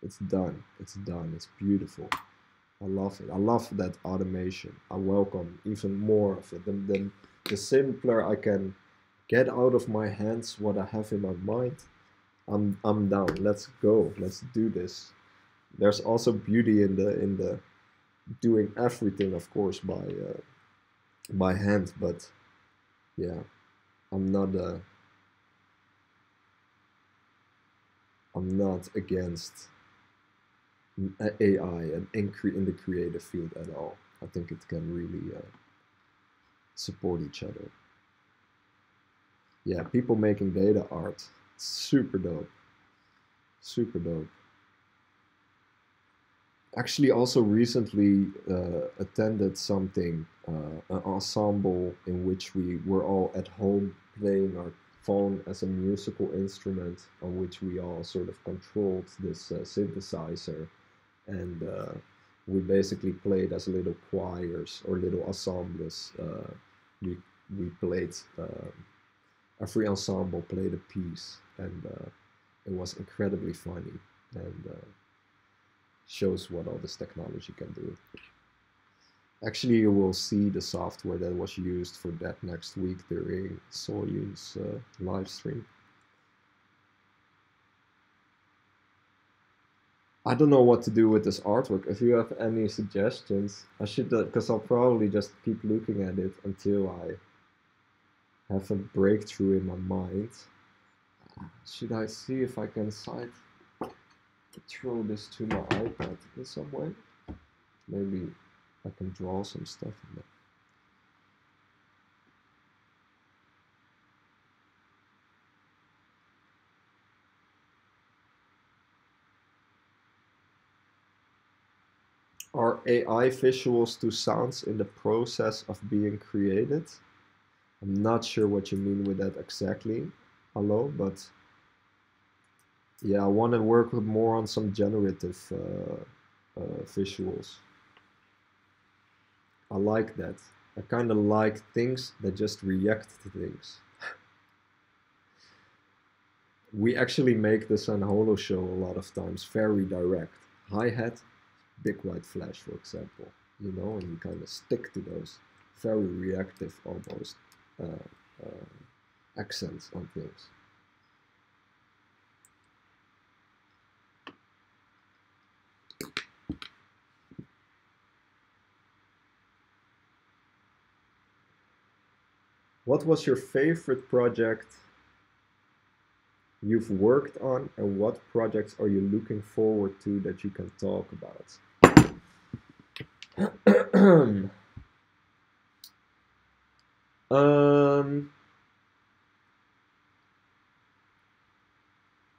It's done. It's done. It's beautiful. I love it. I love that automation. I welcome even more of it. The simpler I can get out of my hands what I have in my mind, I'm down. Let's go. Let's do this. There's also beauty in the doing everything, of course, by hand, but yeah, I'm not against AI and in the creative field at all. I think it can really support each other. Yeah, people making data art, super dope, super dope. Actually, also recently attended something, an ensemble in which we were all at home playing our phone as a musical instrument, on which we all sort of controlled this synthesizer, and we basically played as little choirs or little ensembles. We played, every ensemble played a piece, and it was incredibly funny, and shows what all this technology can do. Actually, you will see the software that was used for that next week during Soyun's live stream. I don't know what to do with this artwork. If you have any suggestions, I should, because I'll probably just keep looking at it until I have a breakthrough in my mind. Should I see if I can cite throw this to my iPad in some way. Maybe I can draw some stuff in there. Are AI visuals to sounds in the process of being created? I'm not sure what you mean with that exactly, hello, but yeah, I want to work with more on some generative visuals. I like that. I kind of like things that just react to things. We actually make the San Holo show a lot of times very direct. Hi-hat, big white flash, for example, you know, and you kind of stick to those very reactive almost accents on things. What was your favorite project you've worked on, and what projects are you looking forward to that you can talk about?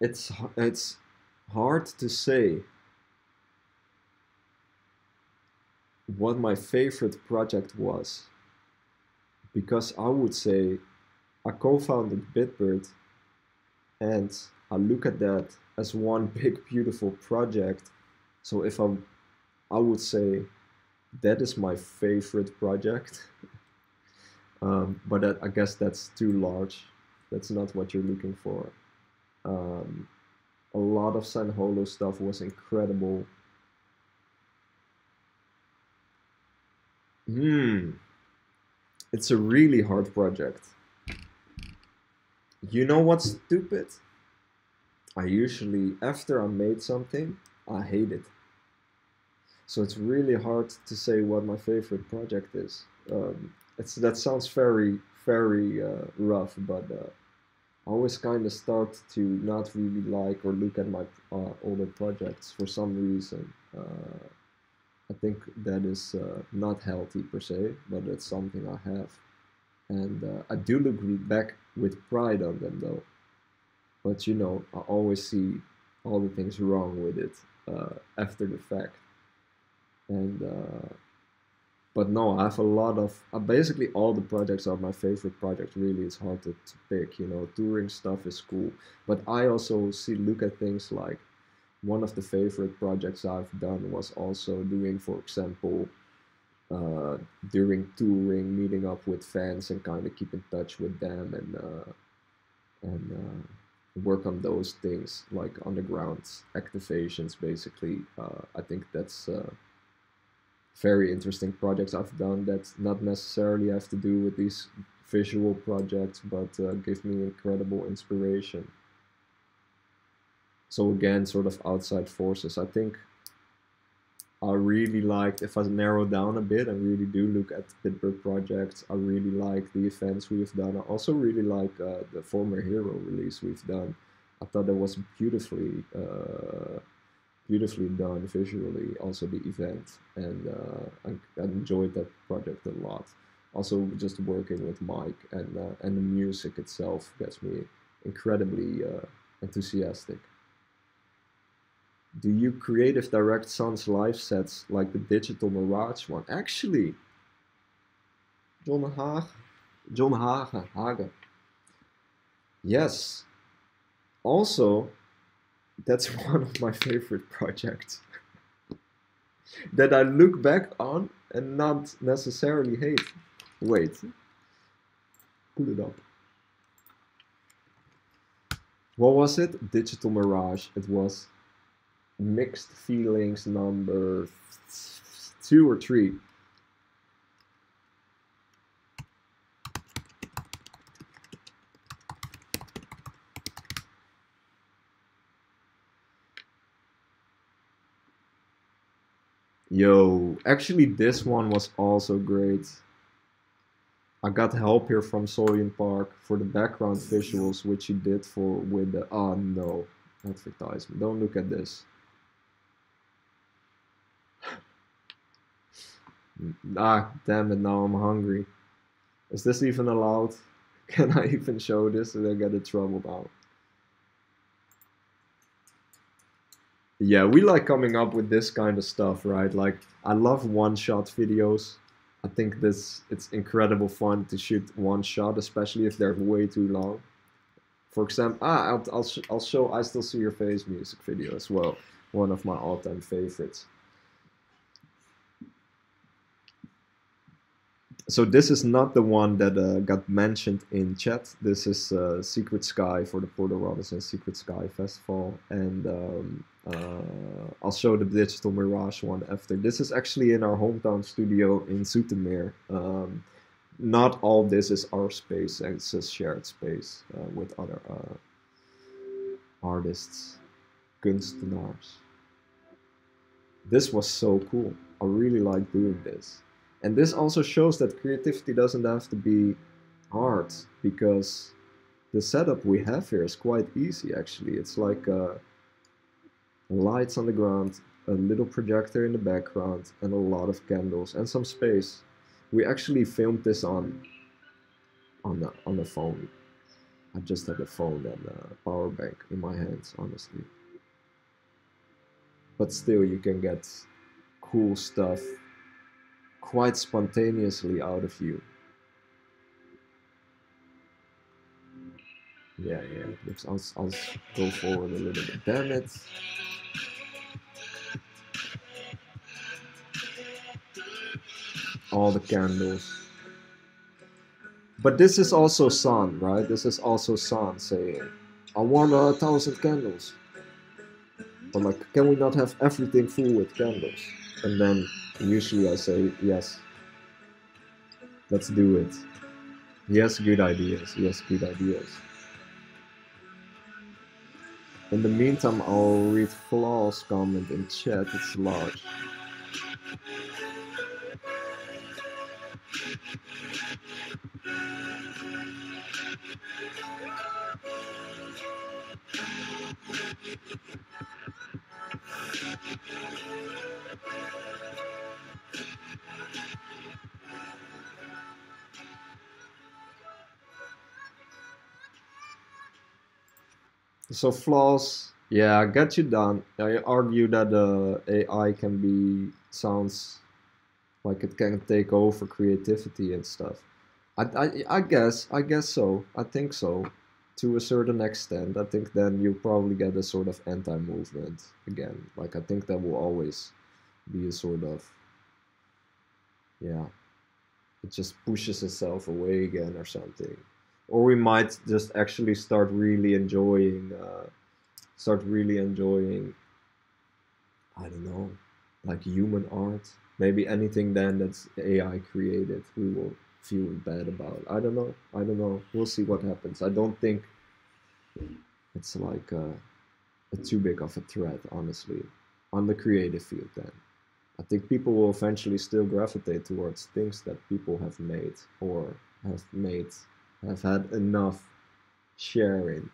It's hard to say what my favorite project was, because I would say I co-founded Bitbird, and I look at that as one big beautiful project. So if I would say that is my favorite project. But that, I guess that's too large. That's not what you're looking for. A lot of San Holo stuff was incredible. It's a really hard project. You know what's stupid? I usually, after I made something, I hate it. So it's really hard to say what my favorite project is. That sounds very, very rough, but I always kind of start to not really like or look at my older projects for some reason. I think that is not healthy per se, but it's something I have. And I do look back with pride on them though. But you know, I always see all the things wrong with it after the fact. And but no, I have a lot of, basically all the projects are my favorite projects, really. It's hard to pick, you know. Touring stuff is cool, but I also look at things like, one of the favorite projects I've done was also doing, for example, during touring, meeting up with fans and kind of keep in touch with them, and work on those things, like underground activations, basically. I think that's very interesting projects I've done that not necessarily have to do with these visual projects, but give me incredible inspiration. So again, sort of outside forces. I think I really liked, if I narrow down a bit, I really do look at Bitbird projects. I really like the events we've done. I also really like the Former Hero release we've done. I thought that was beautifully beautifully done visually, also the event, and I enjoyed that project a lot. Also just working with Mike and the music itself gets me incredibly enthusiastic. Do you creative direct Sans live sets like the Digital Mirage one? Actually, John Hagen. Yes. Also, that's one of my favorite projects that I look back on and not necessarily hate. Wait, pull it up. What was it? Digital Mirage. It was Mixed Feelings number 2 or 3. Yo, actually this one was also great. I got help here from Soyin Park for the background visuals, which he did for with the, oh no, advertisement. Don't look at this. Ah, damn it, now I'm hungry. Is this even allowed? Can I even show this or they'll get in trouble now? Yeah, we like coming up with this kind of stuff, right? Like, I love one-shot videos. I think it's incredible fun to shoot one shot, especially if they're way too long. For example, I'll show I Still See Your Face music video as well. One of my all-time favorites. So this is not the one that got mentioned in chat. This is Secret Sky for the Porter Robinson Secret Sky Festival. And I'll show the Digital Mirage one after. This is actually in our hometown studio in Zoetermeer. Not all this is our space. It's a shared space with other artists, kunstenaars. This was so cool. I really like doing this. And this also shows that creativity doesn't have to be hard, because the setup we have here is quite easy, actually. It's like lights on the ground, a little projector in the background, and a lot of candles, and some space. We actually filmed this on the phone. I just had a phone and a power bank in my hands, honestly. But still, you can get cool stuff quite spontaneously out of you. Yeah, yeah, it looks, I'll go forward a little bit. Damn it. All the candles. But this is also San, right? This is also San saying, I want 1,000 candles. But like, can we not have everything full with candles? And then usually I say, yes, let's do it. Yes, good ideas. Yes, good ideas. In the meantime, I'll read Flaw's comment in chat. It's large. So flaws, yeah, I get you done. I argue that AI can be, sounds like it can take over creativity and stuff. I guess so. I think so, to a certain extent. I think then you probably get a sort of anti-movement again. Like, I think that will always be a sort of, yeah, it just pushes itself away again or something. Or we might just actually start really enjoying, I don't know, like human art. Maybe anything then that's AI created, we will feel bad about. I don't know. We'll see what happens. I don't think it's like too big of a threat, honestly, on the creative field then. I think people will eventually still gravitate towards things that people have made or have had enough sharing.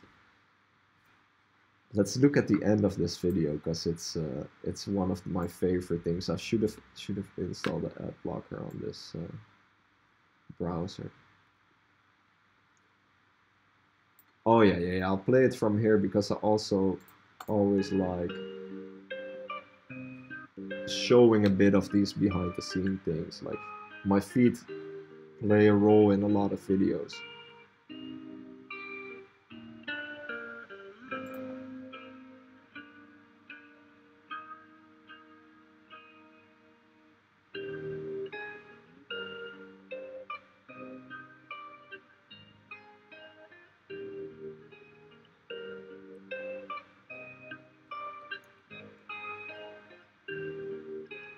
Let's look at the end of this video, because it's one of my favorite things. I should have installed the ad blocker on this browser. Oh yeah. I'll play it from here, because I also always like showing a bit of these behind the scene things. Like, my feet play a role in a lot of videos.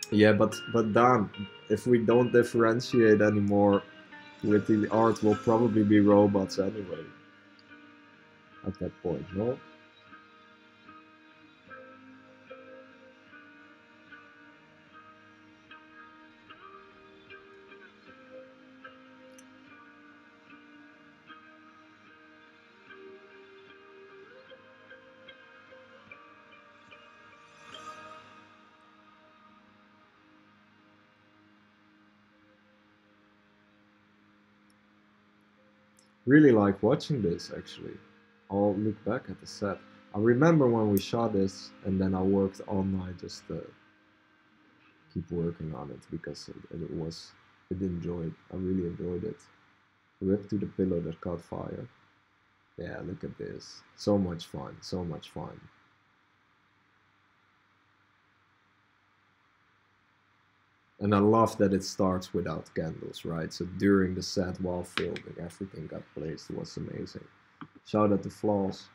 Yeah, but damn, if we don't differentiate anymore with the art, we'll probably be robots anyway at that point, no? really like watching this, actually. I'll look back at the set. I remember when we shot this, and then I worked all night just to keep working on it, because I really enjoyed it. Rip to the pillow that caught fire. Yeah, look at this. So much fun, so much fun. And I love that it starts without candles, right? So during the set, while filming, everything got placed. It was amazing. Shout out to Floss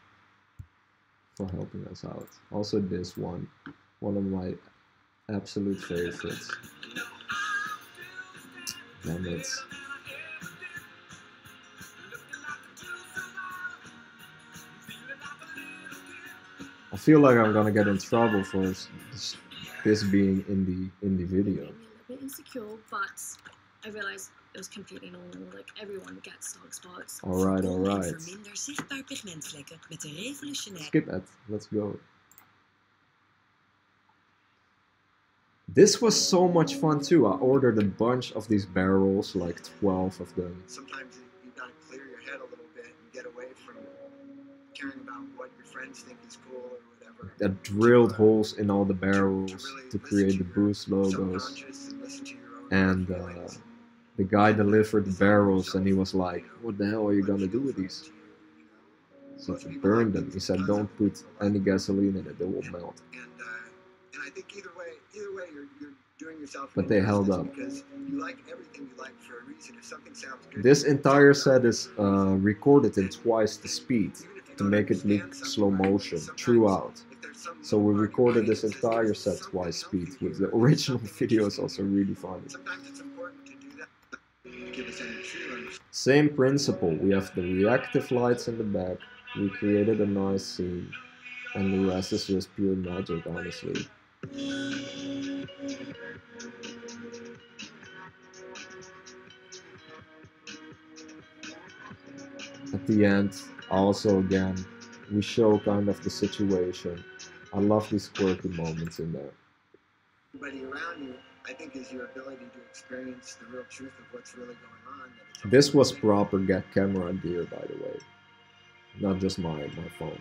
for helping us out. Also this one, one of my absolute favorites. Damn it. I feel like I'm gonna get in trouble for this being in the video. Insecure, but I realized it was completely normal. Like everyone gets dark spots. All right. Skip it. Let's go. This was so much fun too. I ordered a bunch of these barrels, like 12 of them. Sometimes you gotta clear your head a little bit and get away from caring about what your friends think is cool or whatever. That drilled holes in all the barrels to create the Boost logos. And the guy delivered the barrels and he was like, what the hell are you gonna do with these? So he burned them. He said, don't put any gasoline in it, they will melt. And I think either way you're doing yourself. But they held up. Because you like everything you like for a reason. If something sounds good, this entire set is recorded in twice the speed to make it look slow motion throughout. So we recorded this entire set twice speed with the original video. Is also really funny. Same principle, we have the reactive lights in the back, we created a nice scene, and the rest is just pure magic, honestly. At the end, also again, we show kind of the situation. I love these quirky moments in there. Everybody around you, I think, is your ability to experience the real truth of what's really going on. This was proper get camera gear, by the way, not just my phone.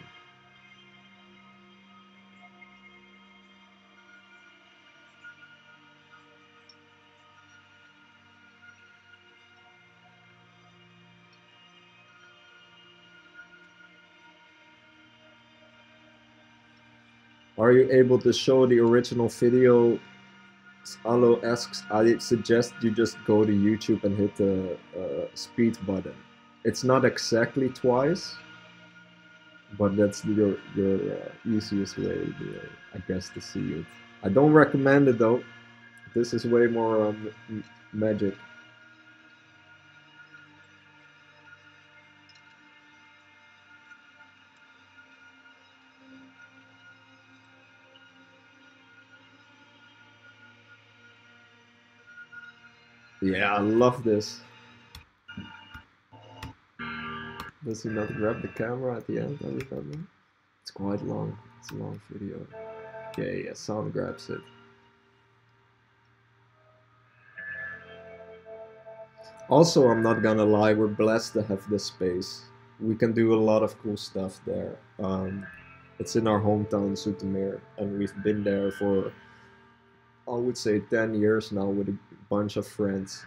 Are you able to show the original video? Alo asks, I suggest you just go to YouTube and hit the speed button. It's not exactly twice, but that's your easiest way, I guess, to see it. I don't recommend it though. This is way more magic. Yeah, I love this. Does he not grab the camera at the end? I remember. It's quite long. It's a long video. Yeah, sound grabs it. Also, I'm not gonna lie, we're blessed to have this space. We can do a lot of cool stuff there. It's in our hometown, Zoetermeer, and we've been there for, I would say, 10 years now with a bunch of friends,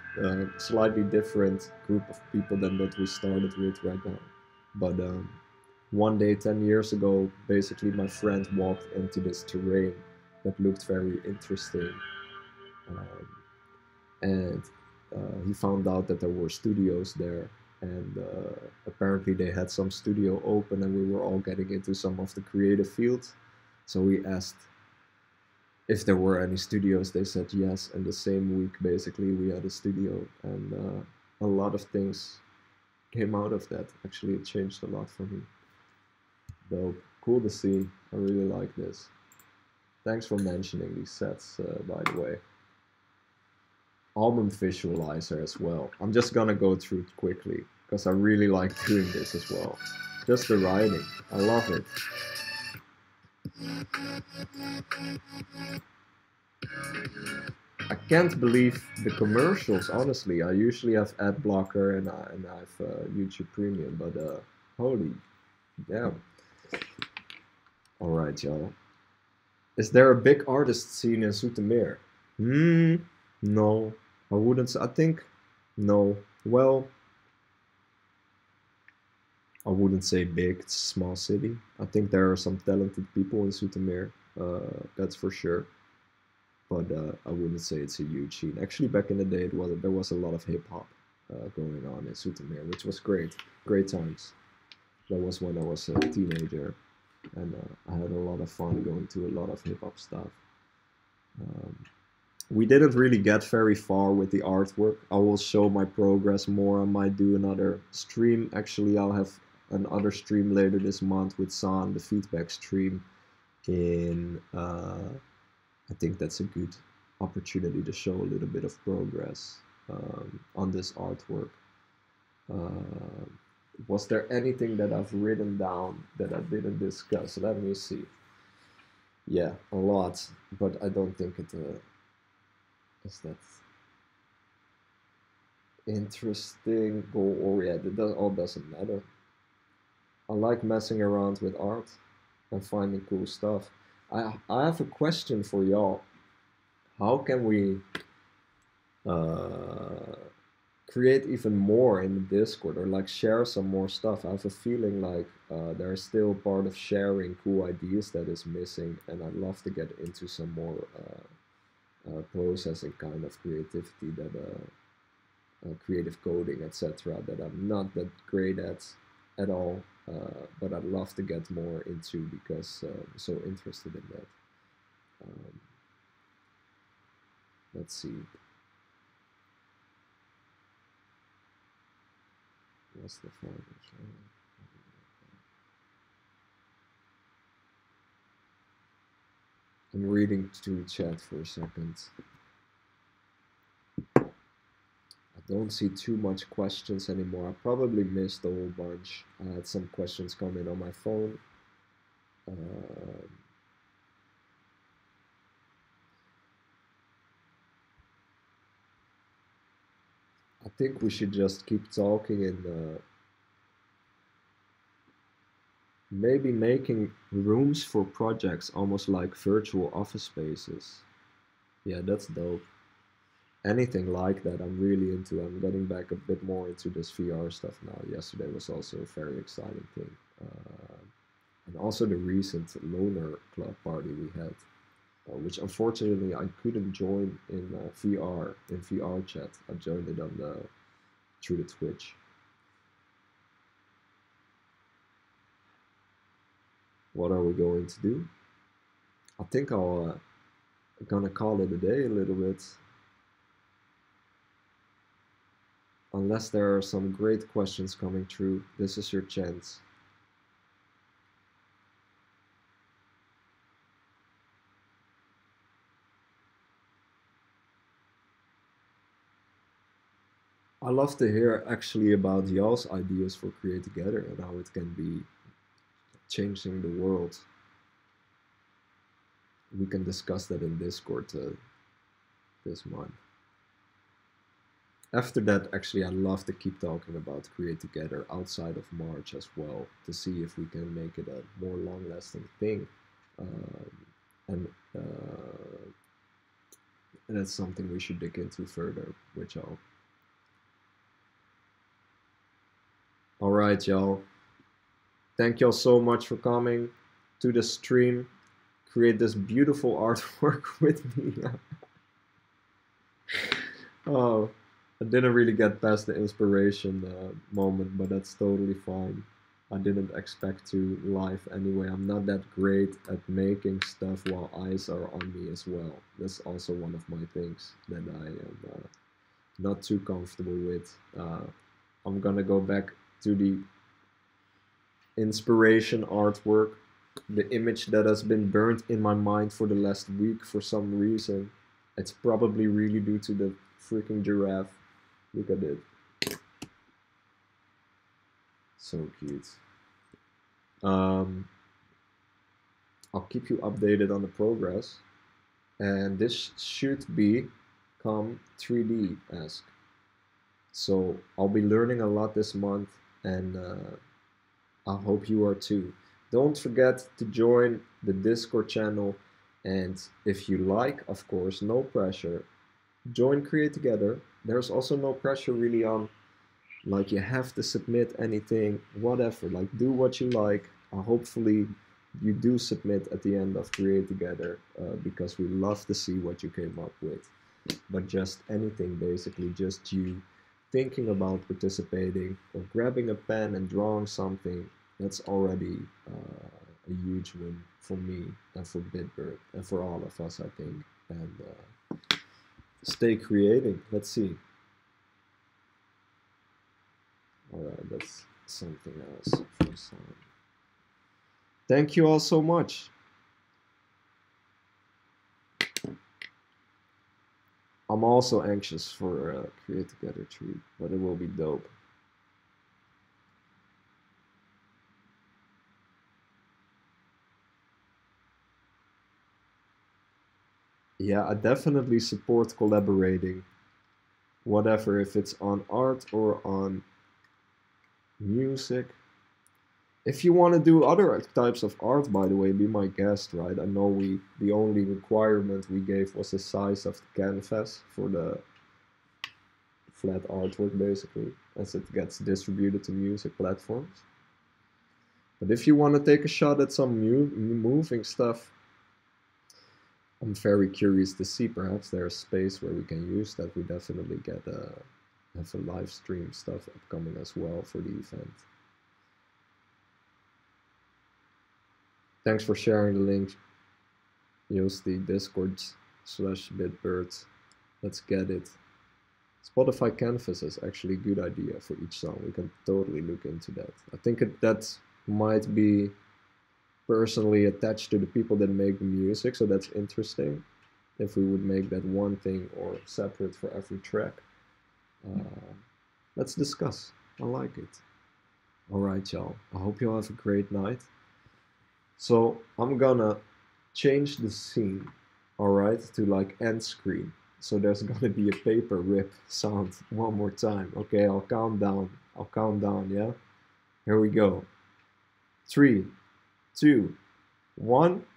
slightly different group of people than what we started with right now. But one day 10 years ago, basically my friend walked into this terrain that looked very interesting. He found out that there were studios there, and apparently they had some studio open and we were all getting into some of the creative fields. So we asked if there were any studios, they said yes, and the same week basically we had a studio, and a lot of things came out of that. Actually, it changed a lot for me. Though, cool to see. I really like this. Thanks for mentioning these sets, by the way. Album visualizer as well. I'm just gonna go through it quickly, because I really like doing this as well. Just the writing, I love it. I can't believe the commercials, honestly. I usually have ad blocker and I have YouTube Premium, but holy damn. All right, y'all. Is there a big artist scene in Zoetermeer? No. I wouldn't say, I think, no. Well, I wouldn't say big, it's a small city. I think there are some talented people in Zoetermeer, that's for sure. But I wouldn't say it's a huge scene. Actually, back in the day, it was, there was a lot of hip-hop going on in Zoetermeer, which was great. Great times. That was when I was a teenager. And I had a lot of fun going to a lot of hip-hop stuff. We didn't really get very far with the artwork. I will show my progress more. I might do another stream. Actually, I'll have another stream later this month with San, the feedback stream. In I think that's a good opportunity to show a little bit of progress on this artwork. Was there anything that I've written down that I didn't discuss? Let me see. Yeah, a lot, but I don't think it is that interesting. Oh yeah, that all doesn't matter. I like messing around with art and finding cool stuff. I have a question for y'all. How can we create even more in the Discord, or like share some more stuff? I have a feeling like there's still part of sharing cool ideas that is missing, and I'd love to get into some more processing kind of creativity, that creative coding, etc., that I'm not that great at all, but I'd love to get more into because I'm so interested in that. Let's see. What's the focus? I'm reading to chat for a second. I don't see too much questions anymore. I probably missed a whole bunch. I had some questions come in on my phone. I think we should just keep talking and maybe making rooms for projects, almost like virtual office spaces. Yeah, that's dope. Anything like that, I'm really into. I'm getting back a bit more into this VR stuff now. Yesterday was also a very exciting thing. And also the recent loner club party we had, which unfortunately I couldn't join in VR chat. I joined it on the through the Twitch. What are we going to do? I think I'll gonna call it a day a little bit, unless there are some great questions coming through. This is your chance. I love to hear actually about y'all's ideas for Create Together and how it can be changing the world. We can discuss that in Discord this month. After that, actually, I love to keep talking about Create Together outside of March as well, to see if we can make it a more long-lasting thing. And that's something we should dig into further with y'all. All right, y'all. Thank y'all so much for coming to the stream. Create this beautiful artwork with me. Oh, I didn't really get past the inspiration moment, but that's totally fine. I didn't expect to live anyway. I'm not that great at making stuff while eyes are on me as well. That's also one of my things that I am not too comfortable with. I'm gonna go back to the inspiration artwork, the image that has been burned in my mind for the last week for some reason. It's probably really due to the freaking giraffe. Look at it. So cute. I'll keep you updated on the progress. And this should be become 3D-esque. So I'll be learning a lot this month, and I hope you are too. Don't forget to join the Discord channel, and if you like, of course, no pressure, join Create Together. There's also no pressure really on, like, you have to submit anything, whatever, like, do what you like. Hopefully you do submit at the end of Create Together, because we love to see what you came up with. But just anything, basically, just you thinking about participating or grabbing a pen and drawing something, that's already a huge win for me and for Bitbird and for all of us, I think. And stay creating. Let's see. All right, that's something else for some. Thank you all so much. I'm also anxious for a Create Together treat, but it will be dope. Yeah, I definitely support collaborating, whatever, if it's on art or on music. If you want to do other types of art, by the way, be my guest, right? I know the only requirement we gave was the size of the canvas for the flat artwork, basically, as it gets distributed to music platforms. But if you want to take a shot at some moving stuff, I'm very curious to see. Perhaps there's space where we can use that. We definitely get have a live stream stuff upcoming as well for the event. Thanks for sharing the link. Use the Discord/Bitbird. Let's get it. Spotify Canvas is actually a good idea for each song. We can totally look into that. I think that might be personally attached to the people that make the music, so that's interesting. If we would make that one thing or separate for every track. Let's discuss. I like it. All right, y'all. I hope you all have a great night. So I'm gonna change the scene, all right, to like end screen. So there's gonna be a paper rip sound one more time. Okay, I'll count down. I'll count down, yeah? Here we go. 3, 2, 1.